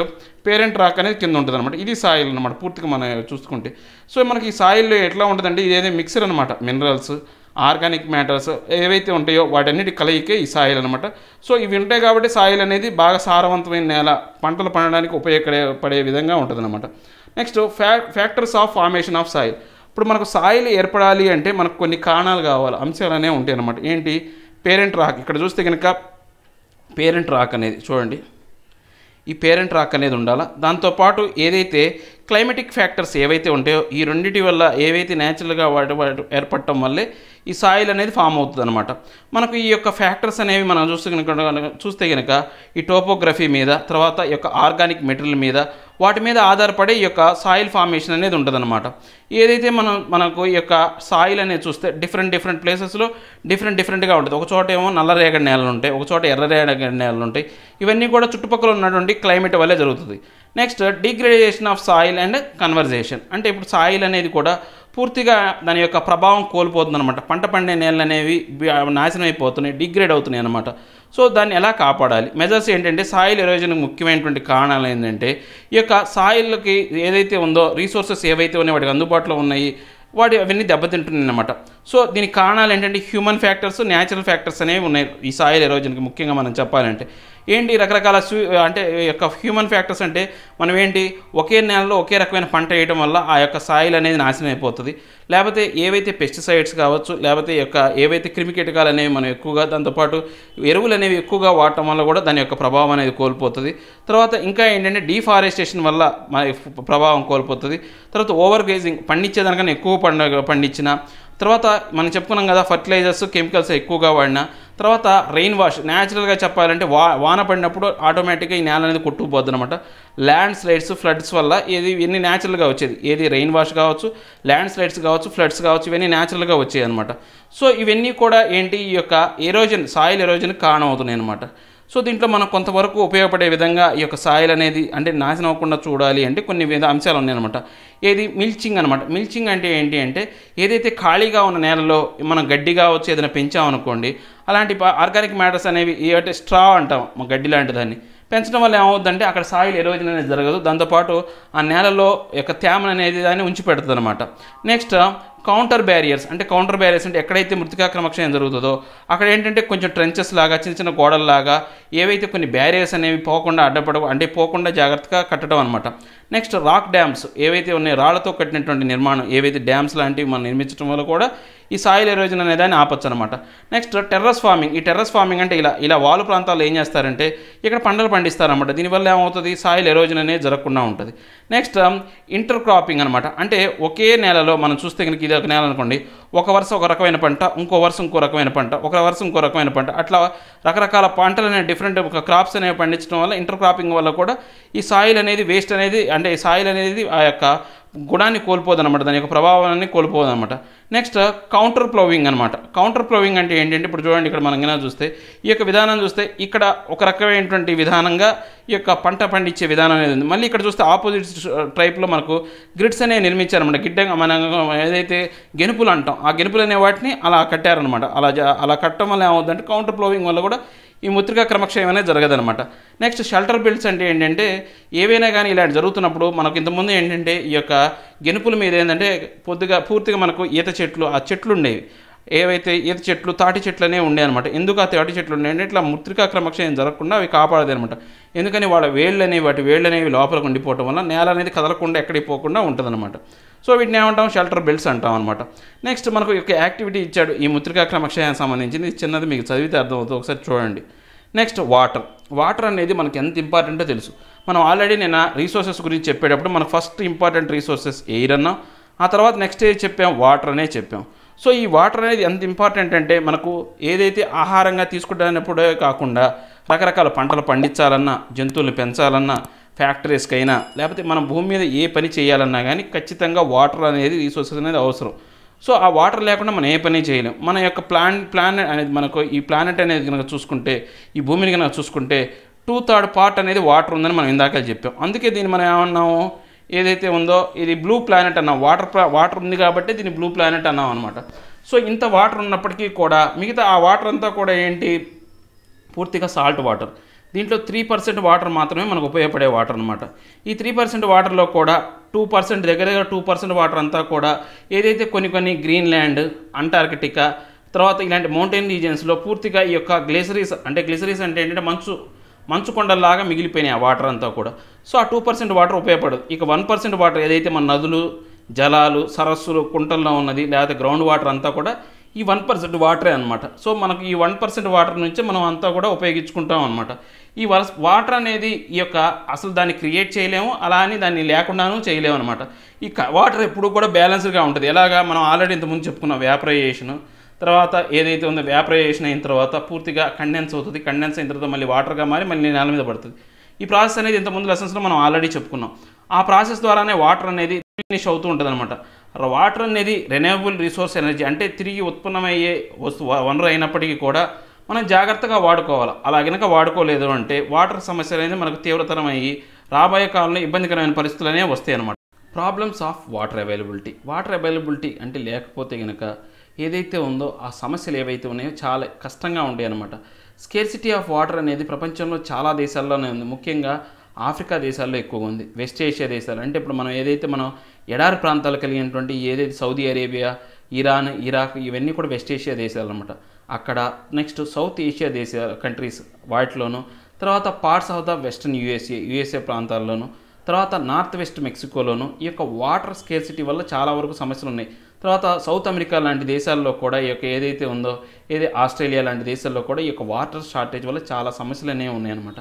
పేరెంట్ రాక్ అనేది కింద ఉంటుంది అనమాట, ఇది సాయిల్ అనమాట పూర్తిగా మనం చూసుకుంటే। సో మనకి ఈ సాయిల్లో ఎట్లా ఉంటుందంటే ఇదేదో మిక్సర్ అనమాట, మినరల్స్ ఆర్గానిక్ మ్యాటర్స్ ఏవైతే ఉంటాయో వాటన్నిటి కలయికే ఈ సాయిల్ అనమాట। సో ఇవి ఉంటాయి కాబట్టి సాయిల్ అనేది బాగా సారవంతమైన నేల పంటలు పండడానికి ఉపయోగపడే విధంగా ఉంటుంది అనమాట। నెక్స్ట్ ఫ్యా factors of formation of soil, ఇప్పుడు మనకు సాయిల్ ఏర్పడాలి అంటే మనకు కొన్ని కారణాలు కావాలి అంశాలు అనేవి ఉంటాయి అనమాట। ఏంటి పేరెంట్ రాక్, ఇక్కడ చూస్తే కనుక పేరెంట్ రాక్ అనేది చూడండి ఈ పేరెంట్ రాక్ అనేది ఉండాలి, దాంతోపాటు ఏదైతే క్లైమేటిక్ ఫ్యాక్టర్స్ ఏవైతే ఉంటాయో ఈ రెండింటి వల్ల ఏవైతే న్యాచురల్గా వాటి వాటి ఏర్పడటం వల్లే ఈ సాయిల్ అనేది ఫామ్ అవుతుంది అనమాట। మనకు ఈ యొక్క ఫ్యాక్టర్స్ అనేవి మనం చూస్తే కనుక చూస్తే కనుక ఈ టోపోగ్రఫీ మీద తర్వాత ఈ యొక్క ఆర్గానిక్ మెటీరియల్ మీద వాటి మీద ఆధారపడే ఈ యొక్క సాయిల్ ఫార్మేషన్ అనేది ఉంటుందన్నమాట। ఏదైతే మనం మనకు ఈ యొక్క సాయిల్ అనేది చూస్తే డిఫరెంట్ డిఫరెంట్ ప్లేసెస్లో డిఫరెంట్ డిఫరెంట్గా ఉంటుంది, ఒక చోట ఏమో నల్ల రేగడి నేలలు ఉంటాయి, ఒక చోట ఎర్ర రేగడి నేలలు ఉంటాయి, ఇవన్నీ కూడా చుట్టుపక్కల ఉన్నటువంటి క్లైమేట్ వల్లే జరుగుతుంది। Next degradation of soil and conservation, అంటే ఇప్పుడు సాయిల్ అనేది కూడా పూర్తిగా దాని యొక్క ప్రభావం కోల్పోతుందన్నమాట, పంట పండే నేలలు అనేవి నాశనం అయిపోతున్నాయి డిగ్రేడ్ అవుతున్నాయి అన్నమాట। సో దాన్ని ఎలా కాపాడాలి, మెజర్స్ ఏంటంటే సాయిల్ ఎరోజన్కి ముఖ్యమైనటువంటి కారణాలు ఏంటంటే ఈ యొక్క సాయిల్కి ఏదైతే ఉందో రీసోర్సెస్ ఏవైతే ఉన్నాయో వాటికి అందుబాటులో ఉన్నాయి వాటి అవన్నీ దెబ్బతింటున్నాయి అన్నమాట। సో దీనికి కారణాలు ఏంటంటే హ్యూమన్ ఫ్యాక్టర్స్ న్యాచురల్ ఫ్యాక్టర్స్ అనేవి ఉన్నాయి ఈ సాయిల్ ఎరోజన్కి ముఖ్యంగా మనం చెప్పాలంటే। ఏంటి రకరకాల అంటే యొక్క హ్యూమన్ ఫ్యాక్టర్స్ అంటే మనం ఏంటి ఒకే నేలలో ఒకే రకమైన పంట వేయడం వల్ల ఆ యొక్క సాయిల్ అనేది నాశనం అయిపోతుంది, లేకపోతే ఏవైతే పెస్టిసైడ్స్ కావచ్చు లేకపోతే యొక్క ఏవైతే క్రిమికీటకాలు అనేవి మనం ఎక్కువగా దాంతోపాటు ఎరువులు అనేవి ఎక్కువగా వాడటం వల్ల కూడా దాని యొక్క ప్రభావం అనేది కోల్పోతుంది। తర్వాత ఇంకా ఏంటంటే డీఫారెస్టేషన్ వల్ల మన ప్రభావం కోల్పోతుంది, తర్వాత ఓవర్ గ్రేజింగ్ పండించేదానికన్నా ఎక్కువ పండ పండించిన తర్వాత మనం చెప్పుకున్నాం కదా ఫర్టిలైజర్స్ కెమికల్స్ ఎక్కువగా వాడినా, తర్వాత రెయిన్ వాష్ న్యాచురల్గా చెప్పాలంటే వా వాన పడినప్పుడు ఆటోమేటిక్గా ఈ నేల అనేది కొట్టుకుపోద్ది అనమాట। ల్యాండ్ స్లైడ్స్ ఫ్లడ్స్ వల్ల ఏది ఇవన్నీ న్యాచురల్గా వచ్చేది, ఏది రెయిన్ వాష్ కావచ్చు ల్యాండ్ స్లైడ్స్ కావచ్చు ఫ్లడ్స్ కావచ్చు ఇవన్నీ న్యాచురల్గా వచ్చాయి అనమాట। సో ఇవన్నీ కూడా ఏంటి ఈ యొక్క ఎరోజన్ సాయిల్ ఎరోజన్కి కారణమవుతున్నాయి అనమాట। సో దీంట్లో మనం కొంతవరకు ఉపయోగపడే విధంగా ఈ యొక్క సాయిల్ అనేది అంటే నాశనం అవ్వకుండా చూడాలి అంటే కొన్ని వివిధ అంశాలు ఉన్నాయన్నమాట। ఏది మిల్చింగ్ అనమాట, మిల్చింగ్ అంటే ఏంటి అంటే ఏదైతే ఖాళీగా ఉన్న నేలలో మనం గడ్డి కావచ్చు ఏదైనా పెంచామనుకోండి అలాంటి ఆర్గానిక్ మ్యాటర్స్ అనేవి ఏవైతే స్ట్రా అంటాం మన గడ్డి లాంటి దాన్ని పెంచడం వల్ల ఏమవుతుందంటే అక్కడ సాయిల్ ఎరోజన్ అనేది జరగదు, దాంతోపాటు ఆ నేలలో యొక్క తేమ అనేది దాన్ని ఉంచి పెడుతుంది అనమాట। నెక్స్ట్ కౌంటర్ బ్యారియర్స్, అంటే కౌంటర్ బ్యారియర్స్ అంటే ఎక్కడైతే మృతికా క్రమక్షయం జరుగుతుందో అక్కడ ఏంటంటే కొంచెం ట్రెంచెస్ లాగా చిన్న చిన్న గోడల్లాగా ఏవైతే కొన్ని బ్యారియర్స్ అనేవి పోకుండా అడ్డపడ అంటే పోకుండా జాగ్రత్తగా కట్టడం అనమాట। నెక్స్ట్ రాక్ డ్యామ్స్ ఏవైతే ఉన్నాయో రాళ్లతో కట్టినటువంటి నిర్మాణం ఏవైతే డ్యామ్స్ లాంటివి మనం నిర్మించడం వల్ల కూడా ఈ సాయిల్ ఎరోజన్ అనేదాన్ని ఆపచ్చు అనమాట। నెక్స్ట్ టెర్రస్ ఫార్మింగ్, ఈ టెర్రస్ ఫార్మింగ్ అంటే ఇలా ఇలా వాలు ప్రాంతాల్లో ఏం చేస్తారంటే ఇక్కడ పంటలు పండిస్తారన్నమాట, దీనివల్ల ఏమవుతుంది సాయిల్ ఎరోజన్ అనేది జరగకుండా ఉంటుంది। నెక్స్ట్ ఇంటర్ క్రాపింగ్ అనమాట, అంటే ఒకే నేలలో మనం చూస్తే కనుక ఇది ఒక నేల అనుకోండి ఒక వరుస ఒక రకమైన పంట ఇంకో వరుస ఇంకో రకమైన పంట ఒక వరుస ఇంకో రకమైన పంట అట్లా రకరకాల పంటలు అనేవి డిఫరెంట్ ఒక క్రాప్స్ అనేవి పండించడం వల్ల ఇంటర్ క్రాపింగ్ వల్ల కూడా ఈ సాయిల్ అనేది వేస్ట్ అనేది అంటే సాయిల్ అనేది ఆ యొక్క గుణాన్ని కోల్పోదన్నమాట, దాని యొక్క ప్రభావాన్ని కోల్పోదన్నమాట। నెక్స్ట్ కౌంటర్ ప్లోవింగ్ అనమాట, కౌంటర్ ప్లోవింగ్ అంటే ఏంటంటే ఇప్పుడు చూడండి ఇక్కడ మనం గినా చూస్తే ఈ యొక్క విధానం చూస్తే ఇక్కడ ఒక రకమైనటువంటి విధానంగా ఈ యొక్క పంట పండించే విధానం అనేది ఉంది, మళ్ళీ ఇక్కడ చూస్తే ఆపోజిట్ టైప్లో మనకు గ్రిడ్స్ అనేవి నిర్మించారన్నమాట, గిడ్డంగా మనం ఏదైతే గెనుపులు అంటాం ఆ గెనుపులు అనే వాటిని అలా కట్టారనమాట। అలా అలా కట్టడం వల్ల ఏమవుతుందంటే కౌంటర్ ప్లోవింగ్ వల్ల కూడా ఈ మృతికా క్రమక్షయం అనేది జరగదనమాట। నెక్స్ట్ షెల్టర్ బిల్డ్స్ అంటే ఏంటంటే ఏవైనా కానీ ఇలాంటి జరుగుతున్నప్పుడు మనకు ఇంతకుముందు ఏంటంటే ఈ యొక్క గెనుపుల మీద ఏంటంటే పొద్దుగా పూర్తిగా మనకు ఈత చెట్లు ఆ చెట్లు ఉండేవి ఏవైతే ఏది చెట్లు తాటి చెట్లనే ఉండే అన్నమాట. ఎందుకు ఆ తాటి చెట్లు ఉన్నాయంటే ఇట్లా మృత్తికా క్రమక్షయం జరగకుండా అవి కాపాడదు అనమాట. ఎందుకని వాళ్ళ వేళ్ళనేవి వాటి వేళ్ళనేవి లోపలికి ఉండిపోవటం వల్ల నేల అనేది కదలకుండా ఎక్కడికి పోకుండా ఉంటుందన్నమాట. సో వీటిని ఏమంటాం షెల్టర్ బెల్ట్స్ అంటాం అనమాట. నెక్స్ట్ మనకు ఒక యాక్టివిటీ ఇచ్చాడు ఈ మృత్తికా క్రమక్షయానికి సంబంధించింది, చిన్నది మీకు చదివితే అర్థమవుతుంది, ఒకసారి చూడండి. నెక్స్ట్ వాటర్ వాటర్ అనేది మనకి ఎంత ఇంపార్టెంటో తెలుసు. మనం ఆల్రెడీ నేను రీసోర్సెస్ గురించి చెప్పేటప్పుడు మనకు ఫస్ట్ ఇంపార్టెంట్ రీసోర్సెస్ ఎయిర్ అన్నాం, ఆ తర్వాత నెక్స్ట్ ఏది చెప్పాం వాటర్ అనే చెప్పాం. సో ఈ వాటర్ అనేది ఎంత ఇంపార్టెంట్ అంటే మనకు ఏదైతే ఆహారంగా తీసుకుంటానప్పుడే కాకుండా రకరకాల పంటలు పండించాలన్నా జంతువులను పెంచాలన్నా ఫ్యాక్టరీస్కైనా లేకపోతే మనం భూమి మీద ఏ పని చేయాలన్నా కానీ ఖచ్చితంగా వాటర్ అనేది రీసోర్సెస్ అనేది అవసరం. సో ఆ వాటర్ లేకుండా మనం ఏ పని చేయలేం. మన యొక్క ప్లాన్ ప్లానెట్ అనేది మనకు ఈ ప్లానెట్ అనేది కనుక చూసుకుంటే ఈ భూమిని కనుక చూసుకుంటే టూ థర్డ్ పార్ట్ అనేది వాటర్ ఉందని మనం ఇందాక చెప్పాం. అందుకే దీన్ని మనం ఏమన్నాము ఏదైతే ఉందో ఇది బ్లూ ప్లానెట్ అన్నాం, వాటర్ వాటర్ ఉంది కాబట్టి దీన్ని బ్లూ ప్లానెట్ అన్నాం అనమాట. సో ఇంత వాటర్ ఉన్నప్పటికీ కూడా మిగతా ఆ వాటర్ అంతా కూడా ఏంటి పూర్తిగా సాల్ట్ వాటర్. దీంట్లో త్రీ పర్సెంట్ వాటర్ మాత్రమే మనకు ఉపయోగపడే వాటర్ అనమాట. ఈ త్రీ పర్సెంట్ వాటర్లో కూడా టూ పర్సెంట్ దగ్గర దగ్గర టూ పర్సెంట్ వాటర్ అంతా కూడా ఏదైతే కొన్ని కొన్ని గ్రీన్లాండ్, అంటార్కిటికా, తర్వాత ఇలాంటి మౌంటైన్ రీజియన్స్లో పూర్తిగా ఈ యొక్క గ్లేసియర్స్ అంటే గ్లేసియర్స్ అంటే ఏంటంటే మంచు మంచు కొండల్లాగా మిగిలిపోయినాయి ఆ వాటర్ అంతా కూడా. సో ఆ టూ పర్సెంట్ వాటర్ ఉపయోగపడదు. ఇక వన్ పర్సెంట్ వాటర్ ఏదైతే మన నదులు, జలాలు, సరస్సులు, కుంటల్లో ఉన్నది లేకపోతే గ్రౌండ్ వాటర్ అంతా కూడా ఈ వన్ పర్సెంట్ వాటరే అనమాట. సో మనకు ఈ వన్ పర్సెంట్ వాటర్ నుంచి మనం అంతా కూడా ఉపయోగించుకుంటాం అనమాట. ఈ వాటర్ అనేది ఈ యొక్క అసలు దాన్ని క్రియేట్ చేయలేము, అలా అని దాన్ని లేకుండానూ చేయలేము అనమాట. ఈ వాటర్ ఎప్పుడు కూడా బ్యాలెన్స్డ్గా ఉంటుంది. ఎలాగా మనం ఆల్రెడీ ఇంతకుముందు చెప్పుకున్నాం వ్యాపరైజేషను, తర్వాత ఏదైతే ఉందో వ్యాపరైజేషన్ అయిన తర్వాత పూర్తిగా కండెన్స్ అవుతుంది, కండెన్స్ అయిన తర్వాత మళ్ళీ వాటర్గా మారి మళ్ళీ నేల మీద పడుతుంది. ఈ ప్రాసెస్ అనేది ఇంతకుముందు లెసన్స్లో మనం ఆల్రెడీ చెప్పుకున్నాం. ఆ ప్రాసెస్ ద్వారానే వాటర్ అనేది ఫినిష్ అవుతూ ఉంటుంది అనమాట. వాటర్ అనేది రెన్యూవబుల్ రిసోర్స్ ఎనర్జీ అంటే తిరిగి ఉత్పన్నమయ్యే వస్తువు వనరు అయినప్పటికీ కూడా మనం జాగ్రత్తగా వాడుకోవాలి. అలా కనుక వాడుకోలేదు అంటే వాటర్ సమస్య అనేది మనకు తీవ్రతరమయ్యి రాబోయే కాలంలో ఇబ్బందికరమైన పరిస్థితులనే వస్తాయి అనమాట. Problems of water availability. Water availability అంటే లేకపోతే కనుక ఏదైతే ఉందో ఆ సమస్యలు ఏవైతే ఉన్నాయో చాలా కష్టంగా ఉంటాయి అన్నమాట. స్కేర్సిటీ ఆఫ్ వాటర్ అనేది ప్రపంచంలో చాలా దేశాల్లోనే ఉంది, ముఖ్యంగా ఆఫ్రికా దేశాల్లో ఎక్కువగా ఉంది. వెస్ట్ ఏషియా దేశాలు అంటే ఇప్పుడు మనం ఏదైతే మనం ఎడారి ప్రాంతాలు కలిగినటువంటి ఏదైతే సౌదీ అరేబియా, ఇరాన్, ఇరాక్ ఇవన్నీ కూడా వెస్ట్ ఏషియా దేశాలు అన్నమాట. అక్కడ నెక్స్ట్ సౌత్ ఏషియా దేశాల కంట్రీస్ వాటిలోను, తర్వాత parts of the western USA USA ప్రాంతాల్లోనూ, తర్వాత నార్త్ వెస్ట్ మెక్సికోలోను ఈ యొక్క వాటర్ స్కేర్సిటీ వల్ల చాలా వరకు సమస్యలు ఉన్నాయి. తర్వాత సౌత్ అమెరికా లాంటి దేశాల్లో కూడా ఈ యొక్క ఏదైతే ఉందో ఏది ఆస్ట్రేలియా లాంటి దేశాల్లో కూడా ఈ యొక్క వాటర్ షార్టేజ్ వల్ల చాలా సమస్యలు అనేవి ఉన్నాయన్నమాట.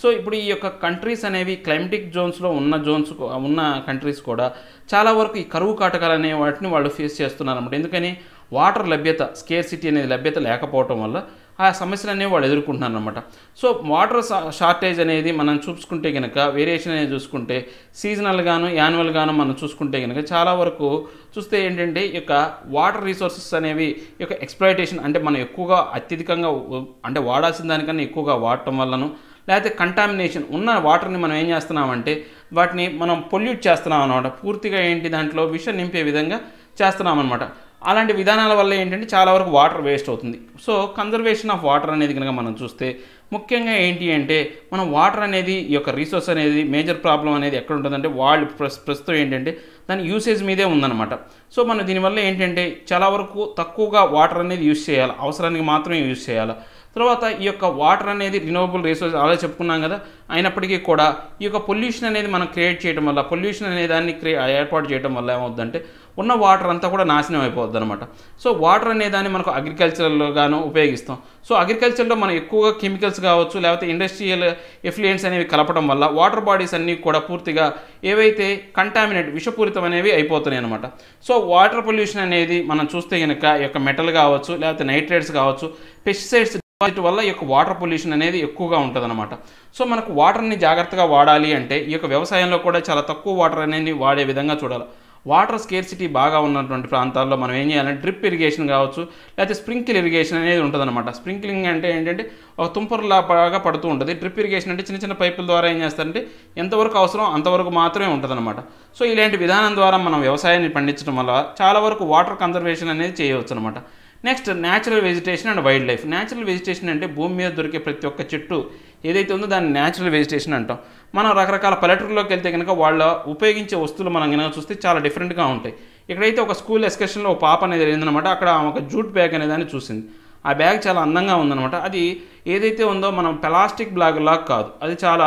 సో ఇప్పుడు ఈ యొక్క కంట్రీస్ అనేవి క్లైమేటిక్ జోన్స్లో ఉన్న జోన్స్ ఉన్న కంట్రీస్ కూడా చాలా వరకు ఈ కరువు కాటకాలు అనే వాటిని వాళ్ళు ఫేస్ చేస్తున్నారన్నమాట. ఎందుకని వాటర్ లభ్యత స్కేర్సిటీ అనేది లభ్యత లేకపోవటం వల్ల ఆ సమస్యలు అనేవి వాళ్ళు ఎదుర్కొంటున్నారు అనమాట. సో వాటర్ షార్టేజ్ అనేది మనం చూసుకుంటే కనుక వేరియేషన్ అనేది చూసుకుంటే సీజనల్గాను యాన్యువల్గాను మనం చూసుకుంటే కనుక చాలా వరకు చూస్తే ఏంటంటే ఈ యొక్క వాటర్ రీసోర్సెస్ అనేవి ఈ యొక్క ఎక్స్ప్లాయిటేషన్ అంటే మనం ఎక్కువగా అత్యధికంగా అంటే వాడాల్సిన దానికన్నా ఎక్కువగా వాడటం వల్లనూ లేకపోతే కంటామినేషన్ ఉన్న వాటర్ని మనం ఏం చేస్తున్నామంటే వాటిని మనం పొల్యూట్ చేస్తున్నాం అనమాట. పూర్తిగా ఏంటి దాంట్లో విషం నింపే విధంగా చేస్తున్నాం అనమాట. అలాంటి విధానాల వల్ల ఏంటంటే చాలా వరకు వాటర్ వేస్ట్ అవుతుంది. సో కన్జర్వేషన్ ఆఫ్ వాటర్ అనేది కనుక మనం చూస్తే ముఖ్యంగా ఏంటి అంటే మనం వాటర్ అనేది ఈ యొక్క రిసోర్స్ అనేది మేజర్ ప్రాబ్లం అనేది ఎక్కడ ఉంటుందంటే వాళ్ళు ప్రస్తుతం ఏంటంటే దాని యూసేజ్ మీదే ఉందన్నమాట. సో మనం దీనివల్ల ఏంటంటే చాలా వరకు తక్కువగా వాటర్ అనేది యూజ్ చేయాలి, అవసరానికి మాత్రమే యూజ్ చేయాలి. తర్వాత ఈ యొక్క వాటర్ అనేది రినోవబుల్ రిసోర్స్ అలా చెప్పుకున్నాం కదా, అయినప్పటికీ కూడా ఈ యొక్క పొల్యూషన్ అనేది మనం క్రియేట్ చేయడం వల్ల పొల్యూషన్ అనే దాన్ని క్రియే ఏర్పాటు చేయడం వల్ల ఏమవుతుందంటే ఉన్న వాటర్ అంతా కూడా నాశనం అయిపోద్ది అనమాట. సో వాటర్ అనేదాన్ని మనకు అగ్రికల్చర్లో గాను ఉపయోగిస్తాం. సో అగ్రికల్చర్లో మనం ఎక్కువగా కెమికల్స్ కావచ్చు లేకపోతే ఇండస్ట్రియల్ ఎఫ్లుయెంట్స్ అనేవి కలపడం వల్ల వాటర్ బాడీస్ అన్నీ కూడా పూర్తిగా ఏవైతే కంటామినేట్ విషపూరితం అనేవి అయిపోతున్నాయి అనమాట. సో వాటర్ పొల్యూషన్ అనేది మనం చూస్తే కనుక ఈ యొక్క మెటల్ కావచ్చు లేకపోతే నైట్రేట్స్ కావచ్చు, పెస్టిసైడ్స్ వాటి వల్ల ఈ యొక్క వాటర్ పొల్యూషన్ అనేది ఎక్కువగా ఉంటుందన్నమాట. సో మనకు వాటర్ని జాగ్రత్తగా వాడాలి అంటే ఈ యొక్క వ్యవసాయంలో కూడా చాలా తక్కువ వాటర్ అనేది వాడే విధంగా చూడాలి. వాటర్ స్కేర్సిటీ బాగా ఉన్నటువంటి ప్రాంతాల్లో మనం ఏం చేయాలంటే డ్రిప్ ఇరిగేషన్ కావచ్చు లేకపోతే స్ప్రింకిల్ ఇరిగేషన్ అనేది ఉంటుందన్నమాట. స్ప్రింకిలింగ్ అంటే ఏంటంటే ఒక తుంపర్లా బాగా పడుతూ ఉంటుంది. డ్రిప్ ఇరిగేషన్ అంటే చిన్న చిన్న పైపుల ద్వారా ఏం చేస్తారంటే ఎంతవరకు అవసరం అంతవరకు మాత్రమే ఉంటుందన్నమాట. సో ఇలాంటి విధానం ద్వారా మనం వ్యవసాయాన్ని పండించడం వల్ల చాలా వరకు వాటర్ కన్జర్వేషన్ అనేది చేయవచ్చు అనమాట. Next natural vegetation and wild life. Natural vegetation అంటే భూమి మీద దొరికే ప్రతి ఒక్క చెట్టు ఏదైతే ఉందో దాన్ని న్యాచురల్ వెజిటేషన్ అంటాం. మనం రకరకాల పల్లెటూరులోకి వెళ్తే కనుక వాళ్ళ ఉపయోగించే వస్తువులు మనం కనుక చూస్తే చాలా డిఫరెంట్గా ఉంటాయి. ఇక్కడైతే ఒక స్కూల్ ఎస్కర్షన్లో ఒక పాప అనేది జరిగిందన్నమాట. అక్కడ ఒక జూట్ బ్యాగ్ అనే దాన్ని చూసింది. ఆ బ్యాగ్ చాలా అందంగా ఉందన్నమాట. అది ఏదైతే ఉందో మనం ప్లాస్టిక్ బ్యాగ్ లాగా కాదు, అది చాలా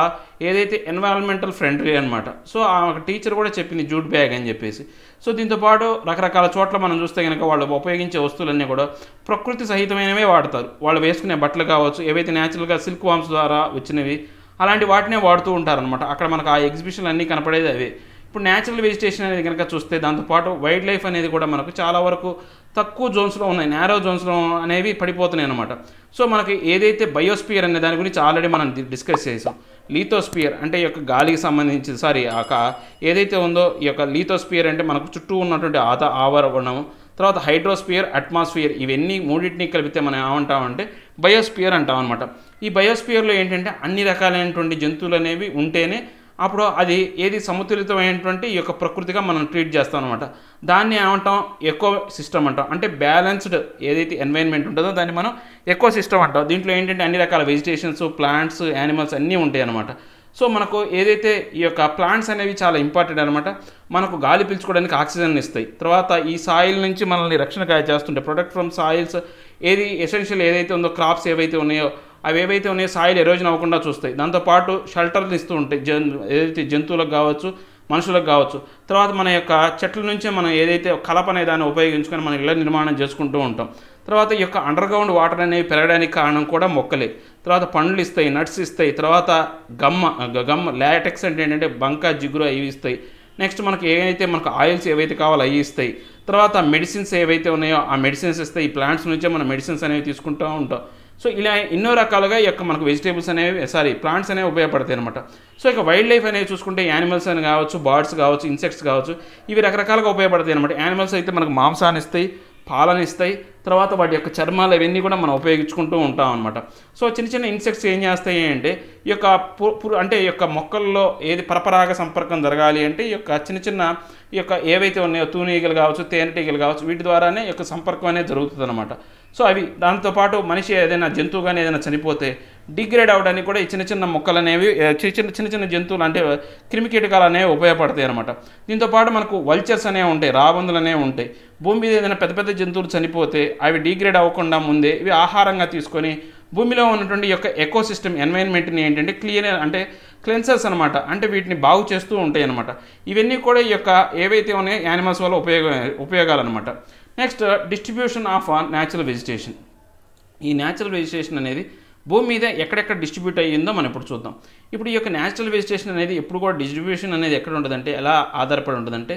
ఏదైతే ఎన్విరాన్మెంటల్ ఫ్రెండ్లీ అనమాట. సో ఆ టీచర్ కూడా చెప్పింది జూట్ బ్యాగ్ అని చెప్పేసి. సో దీంతోపాటు రకరకాల చోట్ల మనం చూస్తే కనుక వాళ్ళు ఉపయోగించే వస్తువులన్నీ కూడా ప్రకృతి సహితమైనవే వాడతారు. వాళ్ళు వేసుకునే బట్టలు కావచ్చు, ఏవైతే న్యాచురల్గా సిల్క్ వామ్స్ ద్వారా వచ్చినవి అలాంటి వాటినే వాడుతూ ఉంటారనమాట. అక్కడ మనకు ఆ ఎగ్జిబిషన్లు అన్నీ కనపడేది అవే. ఇప్పుడు న్యాచురల్ వెజిటేషన్ అనేది కనుక చూస్తే దాంతోపాటు వైల్డ్ లైఫ్ అనేది కూడా మనకు చాలా వరకు తక్కువ జోన్స్లో ఉన్నాయి, నేరో జోన్స్లో అనేవి పడిపోతున్నాయి అన్నమాట. సో మనకి ఏదైతే బయోస్పియర్ అనే దాని గురించి ఆల్రెడీ మనం డిస్కస్ చేసాం. లీథోస్పియర్ అంటే ఈ యొక్క గాలికి సంబంధించి సారీ ఒక ఏదైతే ఉందో ఈ యొక్క లీథోస్పియర్ అంటే మనకు చుట్టూ ఉన్నటువంటి ఆత ఆవరణం, తర్వాత హైడ్రోస్పియర్, అట్మాస్ఫియర్, ఇవన్నీ మూడింటిని కలిపితే మనం ఏమంటామంటే బయోస్పియర్ అంటాం అనమాట. ఈ బయోస్పియర్లో ఏంటంటే అన్ని రకాలైనటువంటి జంతువులు అనేవి ఉంటేనే అప్పుడు అది ఏది సమతులితమైనటువంటి ఈ యొక్క ప్రకృతిగా మనం ట్రీట్ చేస్తాం అనమాట. దాన్ని ఏమంటాం ఎకో సిస్టమ్ అంటాం. అంటే బ్యాలెన్స్డ్ ఏదైతే ఎన్వైర్న్మెంట్ ఉంటుందో దాన్ని మనం ఎకో సిస్టమ్ అంటాం. దీంట్లో ఏంటంటే అన్ని రకాల వెజిటేషన్స్, ప్లాంట్స్, యానిమల్స్ అన్నీ ఉంటాయి అనమాట. సో మనకు ఏదైతే ఈ యొక్క ప్లాంట్స్ అనేవి చాలా ఇంపార్టెంట్ అనమాట. మనకు గాలి పీల్చుకోవడానికి ఆక్సిజన్ ఇస్తాయి, తర్వాత ఈ సాయిల్ నుంచి మనల్ని రక్షణ చేస్తుంటాయి. ప్రొడక్ట్ ఫ్రమ్ సాయిల్స్ ఏది ఎసెన్షియల్ ఏదైతే ఉందో క్రాప్స్ ఏవైతే ఉన్నాయో అవి ఏవైతే ఉన్నాయో సాయిల్ ఎరోజన్ అవ్వకుండా చూస్తాయి. దాంతోపాటు షెల్టర్లు ఇస్తూ ఉంటాయి జన్ ఏదైతే జంతువులకు కావచ్చు, మనుషులకు కావచ్చు. తర్వాత మన యొక్క చెట్ల నుంచే మనం ఏదైతే కలప అనే దాన్ని ఉపయోగించుకొని మనం ఇళ్ళ నిర్మాణం చేసుకుంటూ ఉంటాం. తర్వాత ఈ యొక్క అండర్గ్రౌండ్ వాటర్ అనేవి పెరగడానికి కారణం కూడా మొక్కలే. తర్వాత పండ్లు ఇస్తాయి, నట్స్ ఇస్తాయి, తర్వాత గమ్మ గమ్మ లాటెక్స్ అంటే ఏంటంటే బంక, జిగురు అవి ఇస్తాయి. నెక్స్ట్ మనకి ఏవైతే మనకు ఆయిల్స్ ఏవైతే కావాలో అవి ఇస్తాయి. తర్వాత మెడిసిన్స్ ఏవైతే ఉన్నాయో ఆ మెడిసిన్స్ ఇస్తాయి. ఈ ప్లాంట్స్ నుంచే మనం మెడిసిన్స్ అనేవి తీసుకుంటూ ఉంటాం. సో ఇలా ఎన్నో రకాలుగా ఈ యొక్క మనకు వెజిటేబుల్స్ అనేవి సారీ ప్లాంట్స్ అనేవి ఉపయోగపడతాయి అనమాట. సో ఇక వైల్డ్ లైఫ్ అనేవి చూసుకుంటే యానిమల్స్ అని కావచ్చు, బర్డ్స్ కావచ్చు, ఇన్సెక్ట్స్ కావచ్చు, ఇవి రకరకాలుగా ఉపయోగపడతాయి అనమాట. యానిమల్స్ అయితే మనకు మాంసాన్ని ఇస్తాయి, పాలను ఇస్తాయి, తర్వాత వాటి యొక్క చర్మాలు ఇవన్నీ కూడా మనం ఉపయోగించుకుంటూ ఉంటాం అనమాట. సో చిన్న చిన్న ఇన్సెక్ట్స్ ఏం చేస్తాయి అంటే ఈ యొక్క అంటే ఈ యొక్క మొక్కల్లో ఏది పరపరాగ సంపర్కం జరగాలి అంటే ఈ యొక్క చిన్న చిన్న ఈ యొక్క ఏవైతే ఉన్నాయో తూనీగలు కావచ్చు, తేనెటీగలు కావచ్చు, వీటి ద్వారానే ఈ యొక్క సంపర్కం అనేది జరుగుతుంది అనమాట. సో అవి దాంతోపాటు మనిషి ఏదైనా జంతువు కానీ ఏదైనా చనిపోతే డిగ్రేడ్ అవ్వడానికి కూడా ఈ చిన్న చిన్న మొక్కలు అనేవి చిన్న చిన్న చిన్న జంతువులు అంటే క్రిమికీటకాలు అనేవి ఉపయోగపడతాయి అనమాట. దీంతోపాటు మనకు వల్చర్స్ అనేవి ఉంటాయి, రాబందులు అనేవి ఉంటాయి. భూమి మీద ఏదైనా పెద్ద పెద్ద జంతువులు చనిపోతే అవి డిగ్రేడ్ అవ్వకుండా ముందే ఇవి ఆహారంగా తీసుకొని భూమిలో ఉన్నటువంటి యొక్క ఎకోసిస్టమ్ ఎన్వైర్న్మెంట్ని ఏంటంటే క్లియర్ అంటే క్లెన్సర్స్ అనమాట. అంటే వీటిని బాగు చేస్తూ ఉంటాయి అనమాట. ఇవన్నీ కూడా ఈ యొక్క ఏవైతే ఉన్నాయో యానిమల్స్ వల్ల ఉపయోగ ఉపయోగాలన్నమాట. Next distribution of natural vegetation. ఈ న్యాచురల్ వెజిటేషన్ అనేది భూమి మీద ఎక్కడెక్కడ డిస్ట్రిబ్యూట్ అయ్యిందో మనం ఇప్పుడు చూద్దాం. ఇప్పుడు ఈ యొక్క న్యాచురల్ వెజిటేషన్ అనేది ఎప్పుడు కూడా డిస్ట్రిబ్యూషన్ అనేది ఎక్కడ ఉంటుందంటే ఎలా ఆధారపడి ఉంటుందంటే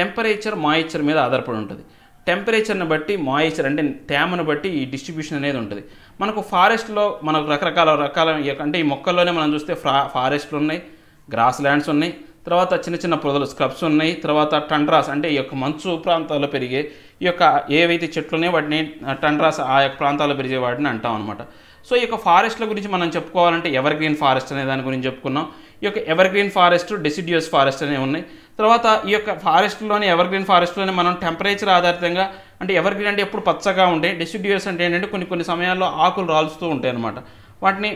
టెంపరేచర్, మాయిశ్చర్ మీద ఆధారపడి ఉంటుంది. టెంపరేచర్ని బట్టి మాయిశ్చర్ అంటే తేమను బట్టి ఈ డిస్ట్రిబ్యూషన్ అనేది ఉంటుంది. మనకు ఫారెస్ట్లో మనకు రకరకాల రకాల అంటే ఈ మొక్కల్లోనే మనం చూస్తే ఫ్రా ఫారెస్ట్లు ఉన్నాయి, గ్రాస్ ల్యాండ్స్ ఉన్నాయి, తర్వాత చిన్న చిన్న పొదలు స్క్రబ్స్ ఉన్నాయి, తర్వాత టండ్రాస్ అంటే ఈ యొక్క మంచు ప్రాంతాల్లో పెరిగే ఈ యొక్క ఏవైతే చెట్లు ఉన్నాయో వాటిని టండ్రాస్ ఆ యొక్క ప్రాంతాల్లో పెరిగే వాటిని అంటాం అనమాట. సో ఈ యొక్క ఫారెస్ట్ల గురించి మనం చెప్పుకోవాలంటే ఎవర్ గ్రీన్ ఫారెస్ట్ అనే దాని గురించి చెప్పుకున్నాం. ఈ యొక్క ever green forest, deciduous forest అనేవి ఉన్నాయి. తర్వాత ఈ యొక్క ఫారెస్ట్లోనే ఎవర్ గ్రీన్ ఫారెస్ట్లోనే మనం టెంపరేచర్ ఆధారితంగా అంటే ఎవర్ గ్రీన్ అంటే ఎప్పుడు పచ్చగా ఉంటాయి, డెసిడ్యూస్ అంటే ఏంటంటే కొన్ని కొన్ని సమయాల్లో ఆకులు రాలుస్తూ ఉంటాయి అన్నమాట. వాటిని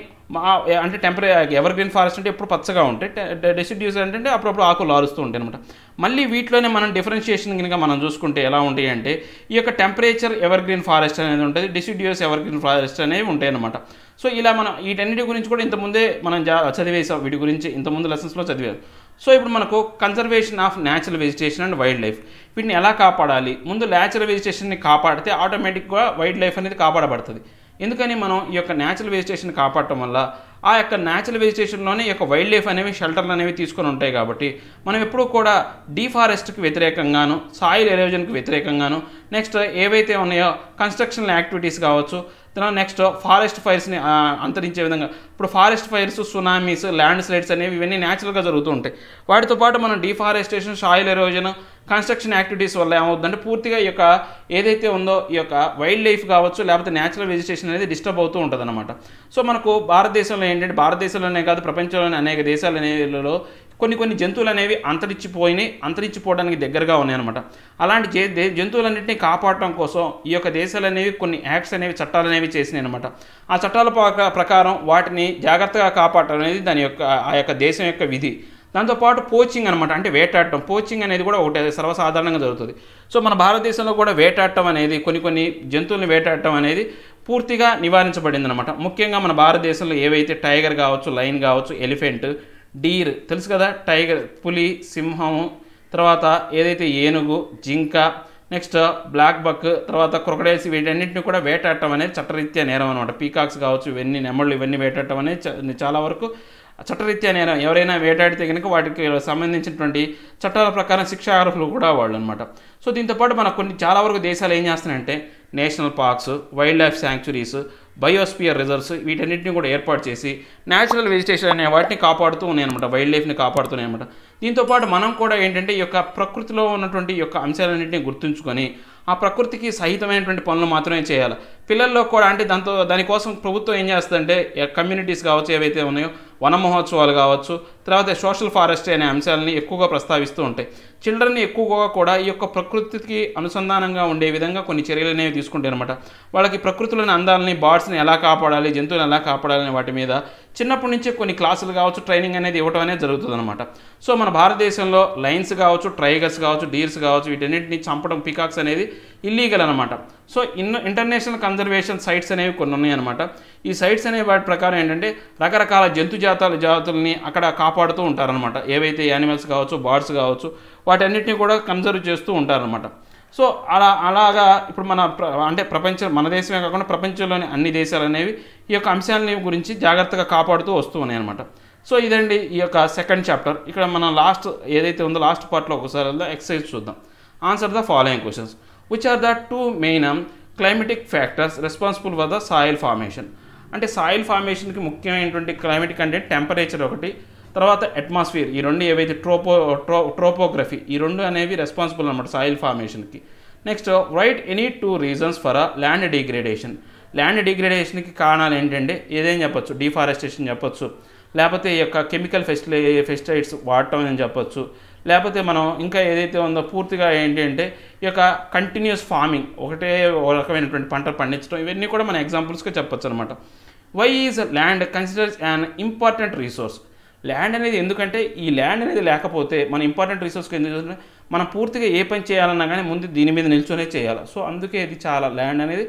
అంటే టెంపరే ఎవర్ గ్రీన్ ఫారెస్ట్ అంటే ఎప్పుడు పచ్చగా ఉంటాయి, డెసిడ్యూస్ అంటే అప్పుడప్పుడు ఆకులు ఆరుస్తూ ఉంటాయి అనమాట. మళ్ళీ వీటిలోనే మనం డిఫరెన్షియేషన్ కనుక మనం చూసుకుంటే ఎలా ఉంటాయి అంటే ఈ యొక్క టెంపరేచర్ ఎవర్ గ్రీన్ ఫారెస్ట్ అనేది ఉంటుంది, డెసిడ్యూస్ ఎవర్ గ్రీన్ ఫారెస్ట్ అనేవి ఉంటాయి అనమాట. సో ఇలా మనం వీటన్నిటి గురించి కూడా ఇంతకుముందే మనం చదివేసాం, వీటి గురించి ఇంతకుముందు లెసన్స్లో చదివాం. సో ఇప్పుడు మనకు conservation of natural vegetation and wild life, వీటిని ఎలా కాపాడాలి? ముందు న్యాచురల్ వెజిటేషన్ని కాపాడితే ఆటోమేటిక్గా వైల్డ్ లైఫ్ అనేది కాపాడబడుతుంది. ఎందుకని మనం ఈ యొక్క న్యాచురల్ వెజిటేషన్ కాపాడటం వల్ల ఆ యొక్క న్యాచురల్ వెజిటేషన్లోనే ఈ యొక్క వైల్డ్ లైఫ్ అనేవి షెల్టర్లు అనేవి తీసుకొని ఉంటాయి. కాబట్టి మనం ఎప్పుడూ కూడా డీఫారెస్ట్కి వ్యతిరేకంగాను, సాయిల్ ఎరోజన్కి వ్యతిరేకంగాను, నెక్స్ట్ ఏవైతే ఉన్నాయో కన్స్ట్రక్షన్ యాక్టివిటీస్ కావచ్చు, నెక్స్ట్ ఫారెస్ట్ ఫైర్స్ని అంతరించే విధంగా. ఇప్పుడు forest fires, tsunamis, land slides అనేవి ఇవన్నీ న్యాచురల్గా జరుగుతూ ఉంటాయి. వాటితో పాటు మనం deforestation, soil erosion, construction activities వల్ల ఏమవుతుందంటే పూర్తిగా ఈ యొక్క ఏదైతే ఉందో ఈ యొక్క వైల్డ్ లైఫ్ కావచ్చు లేకపోతే న్యాచురల్ వెజిటేషన్ అనేది డిస్టర్బ్ అవుతూ ఉంటుంది అనమాట. సో మనకు భారతదేశంలో ఏంటంటే భారతదేశంలోనే కాదు ప్రపంచంలోని అనేక దేశాలు అనేవిలో కొన్ని కొన్ని జంతువులు అనేవి అంతరించిపోయినాయి, అంతరించిపోవడానికి దగ్గరగా ఉన్నాయన్నమాట. అలాంటి జే జంతువులన్నింటినీ కాపాడటం కోసం ఈ యొక్క దేశాలు అనేవి కొన్ని యాక్ట్స్ అనేవి చట్టాలు అనేవి చేసినాయి అనమాట. ఆ చట్టాల ప్రకారం వాటిని జాగ్రత్తగా కాపాడటం అనేది దాని యొక్క ఆ యొక్క దేశం యొక్క విధి. దాంతో పాటు పోచింగ్ అన్నమాట అంటే వేటాడటం పోచింగ్ అనేది కూడా ఒకటే సర్వసాధారణంగా జరుగుతుంది సో మన భారతదేశంలో కూడా వేటాడటం అనేది కొన్ని కొన్ని జంతువుల్ని వేటాడటం అనేది పూర్తిగా నివారించబడింది అన్నమాట ముఖ్యంగా మన భారతదేశంలో ఏవైతే టైగర్ కావచ్చు లయన్ కావచ్చు ఎలిఫెంట్ డీర్ తెలుసు కదా టైగర్ పులి సింహం తర్వాత ఏదైతే ఏనుగు జింక నెక్స్ట్ బ్లాక్ బక్ తర్వాత క్రొకడైల్స్ వీటన్నిటిని కూడా వేటాడటం అనేది చట్టరీత్యా నేరం అన్నమాట పీకాక్స్ కావచ్చు ఇవన్నీ నెమళ్ళు ఇవన్నీ వేటాడటం అనేది చాలా వరకు చట్టరీత్యా నేరం ఎవరైనా వేటాడితే కనుక వాటికి సంబంధించినటువంటి చట్టాల ప్రకారం శిక్షా అర్హులు కూడా వాళ్ళు అనమాట సో దీంతోపాటు మనకు కొన్ని చాలా వరకు దేశాలు ఏం చేస్తున్నాయంటే national parks wild life sanctuaries biosphere reserves వీటన్నిటిని కూడా ఏర్పాటు చేసి న్యాచురల్ వెజిటేషన్ అనే వాటిని కాపాడుతూ ఉన్నాయన్నమాట వైల్డ్ లైఫ్ని కాపాడుతున్నాయి అనమాట దీంతోపాటు మనం కూడా ఏంటంటే ఈ యొక్క ప్రకృతిలో ఉన్నటువంటి యొక్క అంశాలన్నింటినీ గుర్తుంచుకొని ఆ ప్రకృతికి సహితమైనటువంటి పనులు మాత్రమే చేయాలి పిల్లల్లో కూడా అంటే దాంతో దానికోసం ప్రభుత్వం ఏం చేస్తుందంటే కమ్యూనిటీస్ కావచ్చు ఏవైతే ఉన్నాయో వన మహోత్సవాలు కావచ్చు తర్వాత సోషల్ ఫారెస్ట్ అనే అంశాలని ఎక్కువగా ప్రస్తావిస్తూ ఉంటాయి చిల్డ్రన్ ఎక్కువగా కూడా ఈ యొక్క ప్రకృతికి అనుసంధానంగా ఉండే విధంగా కొన్ని చర్యలు అనేవి తీసుకుంటాయి అనమాట వాళ్ళకి ప్రకృతిలోని అందాలని బర్డ్స్ని ఎలా కాపాడాలి జంతువులను ఎలా కాపాడాలనే వాటి మీద చిన్నప్పటి నుంచే కొన్ని క్లాసులు కావచ్చు ట్రైనింగ్ అనేది ఇవ్వడం అనేది జరుగుతుంది అనమాట సో మన భారతదేశంలో లయన్స్ కావచ్చు టైగర్స్ కావచ్చు డీర్స్ కావచ్చు వీటన్నింటినీ చంపడం పీకాక్స్ అనేది ఇల్లీగల్ అనమాట so in international conservation sites అనేవి కొన్ని ఉన్నాయన్నమాట ఈ సైట్స్ అనే వాటి ప్రకారం ఏంటంటే రకరకాల జంతు జాతాల జాతుల్ని అక్కడ కాపాడుతూ ఉంటారనమాట ఏవైతే యానిమల్స్ కావచ్చు బర్డ్స్ కావచ్చు వాటన్నిటిని కూడా కన్జర్వ్ చేస్తూ ఉంటారనమాట సో అలా అలాగా ఇప్పుడు మన అంటే ప్రపంచం మన దేశమే కాకుండా ప్రపంచంలోని అన్ని దేశాలు అనేవి ఈ యొక్క అంశాలని గురించి జాగ్రత్తగా కాపాడుతూ వస్తూ ఉన్నాయన్నమాట సో ఇదండి ఈ యొక్క సెకండ్ చాప్టర్ ఇక్కడ మనం లాస్ట్ ఏదైతే ఉందో లాస్ట్ పార్ట్లో ఒకసారి ఎక్సర్సైజ్ చూద్దాం answer the following questions which are the two main climatic factors responsible for the soil formation అంటే సాయిల్ ఫార్మేషన్కి ముఖ్యమైనటువంటి క్లైమేటిక్ అంటే టెంపరేచర్ ఒకటి తర్వాత అట్మాస్ఫియర్ ఈ రెండు ఏవైతే ట్రోపో ట్రో ట్రోపోగ్రఫీ ఈ రెండు అనేవి రెస్పాన్సిబుల్ అనమాట సాయిల్ ఫార్మేషన్కి next write any two reasons for a land degradation land డిగ్రేడేషన్కి కారణాలు ఏంటంటే ఏదేం చెప్పచ్చు డిఫారెస్టేషన్ చెప్పచ్చు లేకపోతే ఈ యొక్క కెమికల్ ఫెస్టిలై ఫెస్టిసైడ్స్ వాడటం అని చెప్పచ్చు లేకపోతే మనం ఇంకా ఏదైతే ఉందో పూర్తిగా ఏంటి అంటే ఈ యొక్క కంటిన్యూస్ ఫార్మింగ్ ఒకటే రకమైనటువంటి పంట పండించడం ఇవన్నీ కూడా మన ఎగ్జాంపుల్స్గా చెప్పచ్చు అనమాట why is land considers an important resource land అనేది ఎందుకంటే ఈ ల్యాండ్ అనేది లేకపోతే మన ఇంపార్టెంట్ రిసోర్స్కి ఎందుకు మనం పూర్తిగా ఏ పని చేయాలన్నా కానీ ముందు దీని మీద నిల్చొనే చేయాలి సో అందుకే ఇది చాలా ల్యాండ్ అనేది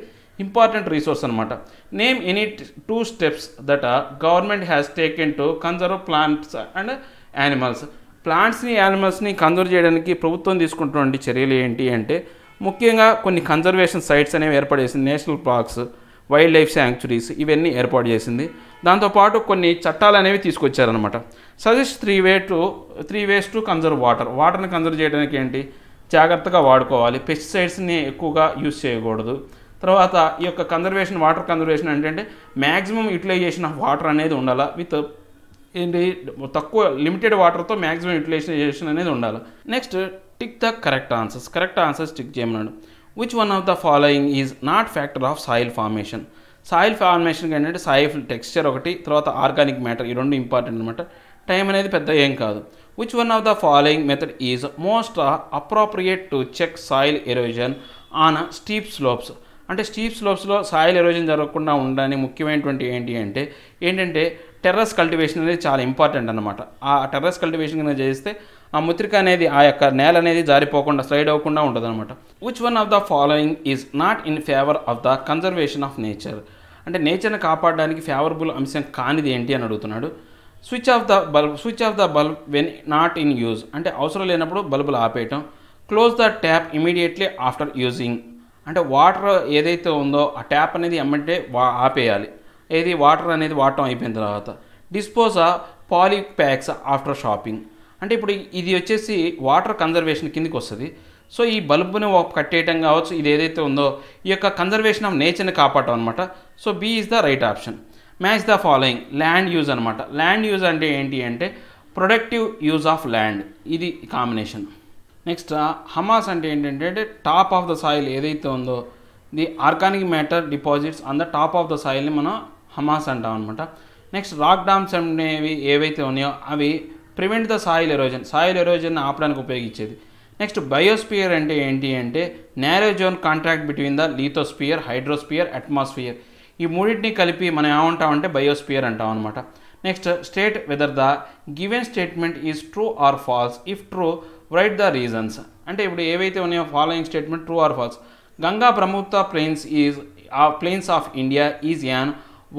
ఇంపార్టెంట్ రిసోర్స్ అనమాట name any two steps that government has taken to conserve plants and animals ప్లాంట్స్ని యానిమల్స్ని కన్జర్వ్ చేయడానికి ప్రభుత్వం తీసుకుంటున్నటువంటి చర్యలు ఏంటి అంటే ముఖ్యంగా కొన్ని కన్జర్వేషన్ సైట్స్ అనేవి ఏర్పాటు చేసింది national parks wild life sanctuaries ఇవన్నీ ఏర్పాటు చేసింది దాంతోపాటు కొన్ని చట్టాలు అనేవి తీసుకొచ్చారనమాట suggest three way to three ways to conserve water వాటర్ని కన్జర్వ్ చేయడానికి ఏంటి జాగ్రత్తగా వాడుకోవాలి పెస్టిసైడ్స్ని ఎక్కువగా యూజ్ చేయకూడదు తర్వాత ఈ యొక్క కన్జర్వేషన్ వాటర్ కన్జర్వేషన్ అంటే మ్యాక్సిమం యూటిలైజేషన్ ఆఫ్ వాటర్ అనేది ఉండాలి విత్ ఏంటి తక్కువ లిమిటెడ్ వాటర్తో మ్యాక్సిమం యూటిలైజేషన్ అనేది ఉండాలి next tick the correct answers correct answers tick చేయమన్నాడు which one of the following is not factor of soil formation soil ఫార్మేషన్కి ఏంటంటే సాయిల్ టెక్స్చర్ ఒకటి తర్వాత ఆర్గానిక్ మ్యాటర్ ఈ రెండు ఇంపార్టెంట్ అనమాట టైం అనేది పెద్ద ఏం కాదు which one of the following method is most appropriate to check soil erosion on steep slopes అంటే స్టీప్ స్లోప్స్లో సాయిల్ ఎరోజన్ జరగకుండా ఉండడానికి ముఖ్యమైనటువంటి ఏంటి అంటే ఏంటంటే టెర్రస్ కల్టివేషన్ అనేది చాలా ఇంపార్టెంట్ అనమాట ఆ టెర్రస్ కల్టివేషన్ కింద చేస్తే ఆ ముత్రిక అనేది ఆ యొక్క నేల అనేది జారిపోకుండా స్లైడ్ అవ్వకుండా ఉంటుంది అనమాట which one of the following is not in favour of the conservation of nature అంటే నేచర్ని కాపాడడానికి ఫేవరబుల్ అంశం కానిది ఏంటి అని అడుగుతున్నాడు switch off the bulb switch off the bulb when not in use అంటే అవసరం లేనప్పుడు బల్బులు ఆపేయటం close the tap immediately after using అంటే వాటర్ ఏదైతే ఉందో ఆ ట్యాప్ అనేది ఎమ్మంటే వా ఆపేయాలి ఏది వాటర్ అనేది వాడటం అయిపోయిన తర్వాత dispose poly packs after shopping అంటే ఇప్పుడు ఇది వచ్చేసి వాటర్ కన్జర్వేషన్ కిందకి వస్తుంది సో ఈ బల్బుని కట్టేయటం కావచ్చు ఇది ఏదైతే ఉందో ఈ యొక్క కన్జర్వేషన్ ఆఫ్ నేచర్ని కాపాడటం అనమాట so B is the right option match the following land use అనమాట ల్యాండ్ యూజ్ అంటే ఏంటి అంటే ప్రొడక్టివ్ యూజ్ ఆఫ్ ల్యాండ్ ఇది కాంబినేషన్ నెక్స్ట్ హమాస్ అంటే ఏంటంటే టాప్ ఆఫ్ ద సాయిల్ ఏదైతే ఉందో the organic matter deposits on the top of the సాయిల్ని మనం హమాస్ అంటాం అనమాట నెక్స్ట్ రాక్ డామ్స్ అనేవి ఏవైతే ఉన్నాయో అవి prevent the soil erosion soil erosion ఆపడానికి ఉపయోగించేది నెక్స్ట్ బయోస్పియర్ అంటే ఏంటి అంటే narrow zone contract between the lithosphere hydrosphere atmosphere ఈ మూడింటిని కలిపి మనం ఏమంటామంటే బయోస్పియర్ అంటాం అన్నమాట. Next state whether the given statement is true or false if true write the reasons అంటే ఇప్పుడు ఏవైతే ఉన్నాయో following statement true or false Ganga Brahmaputra plains is plains of India is an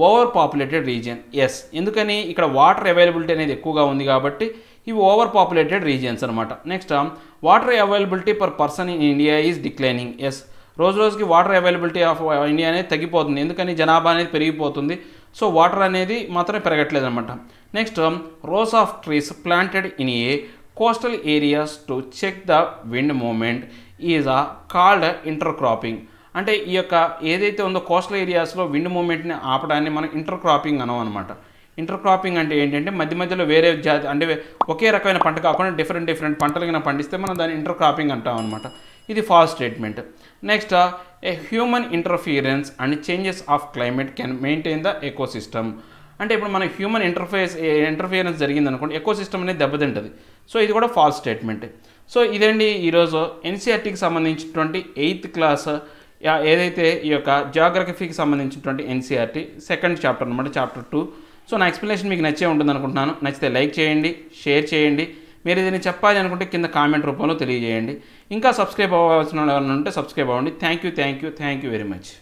over populated region yes ఎందుకని ఇక్కడ water availability అనేది ఎక్కువగా ఉంది కాబట్టి ఇవి ఓవర్ పాపులేటెడ్ రీజియన్స్ అనమాట. Next water availability per person in India is declining yes రోజు రోజుకి వాటర్ అవైలబిలిటీ ఆఫ్ ఇండియా అనేది తగ్గిపోతుంది ఎందుకని జనాభా అనేది పెరిగిపోతుంది సో వాటర్ అనేది మాత్రమే పెరగట్లేదు అనమాట. Next rows of trees planted in a coastal areas to check the wind movement is uh called intercropping అంటే ఈ యొక్క ఏదైతే ఉందో కోస్టల్ ఏరియాస్లో విండ్ మూమెంట్ని ఆపడాన్ని మనం ఇంటర్ క్రాపింగ్ అనం అనమాట. ఇంటర్ క్రాపింగ్ అంటే ఏంటంటే మధ్య మధ్యలో వేరే జాతి అంటే ఒకే రకమైన పంట కాకుండా డిఫరెంట్ డిఫరెంట్ పంటలు కన్నా పండిస్తే మనం దాన్ని ఇంటర్ క్రాపింగ్ అంటాం అనమాట. ఇది false statement. Next a human interference and changes of climate can maintain the ecosystem అంటే ఇప్పుడు మనకి హ్యూమన్ ఇంటర్ఫేస్ ఇంటర్ఫియరెన్స్ జరిగిందనుకోండి ఎకోసిస్టమ్ అనేది దెబ్బతింటుంది సో ఇది కూడా ఫాల్స్ స్టేట్మెంట్. సో ఇదండి ఈరోజు ఎన్సీఆర్టీకి సంబంధించినటువంటి ఎయిత్ క్లాస్ ఏదైతే ఈ యొక్క జియోగ్రఫీకి సంబంధించినటువంటి ఎన్సీఆర్టీ సెకండ్ చాప్టర్ అనమాట చాప్టర్ టూ. సో నా ఎక్స్ప్లెనేషన్ మీకు నచ్చే ఉంటుంది అనుకుంటున్నాను. నచ్చితే లైక్ చేయండి, షేర్ చేయండి, మీరు ఏదైనా చెప్పాలి అనుకుంటే కింద కామెంట్ రూపంలో తెలియజేయండి. ఇంకా సబ్స్క్రైబ్ అవ్వాల్సిన వాళ్ళు ఉంటే సబ్స్క్రైబ్ అవ్వండి. Thank you thank you thank you very much.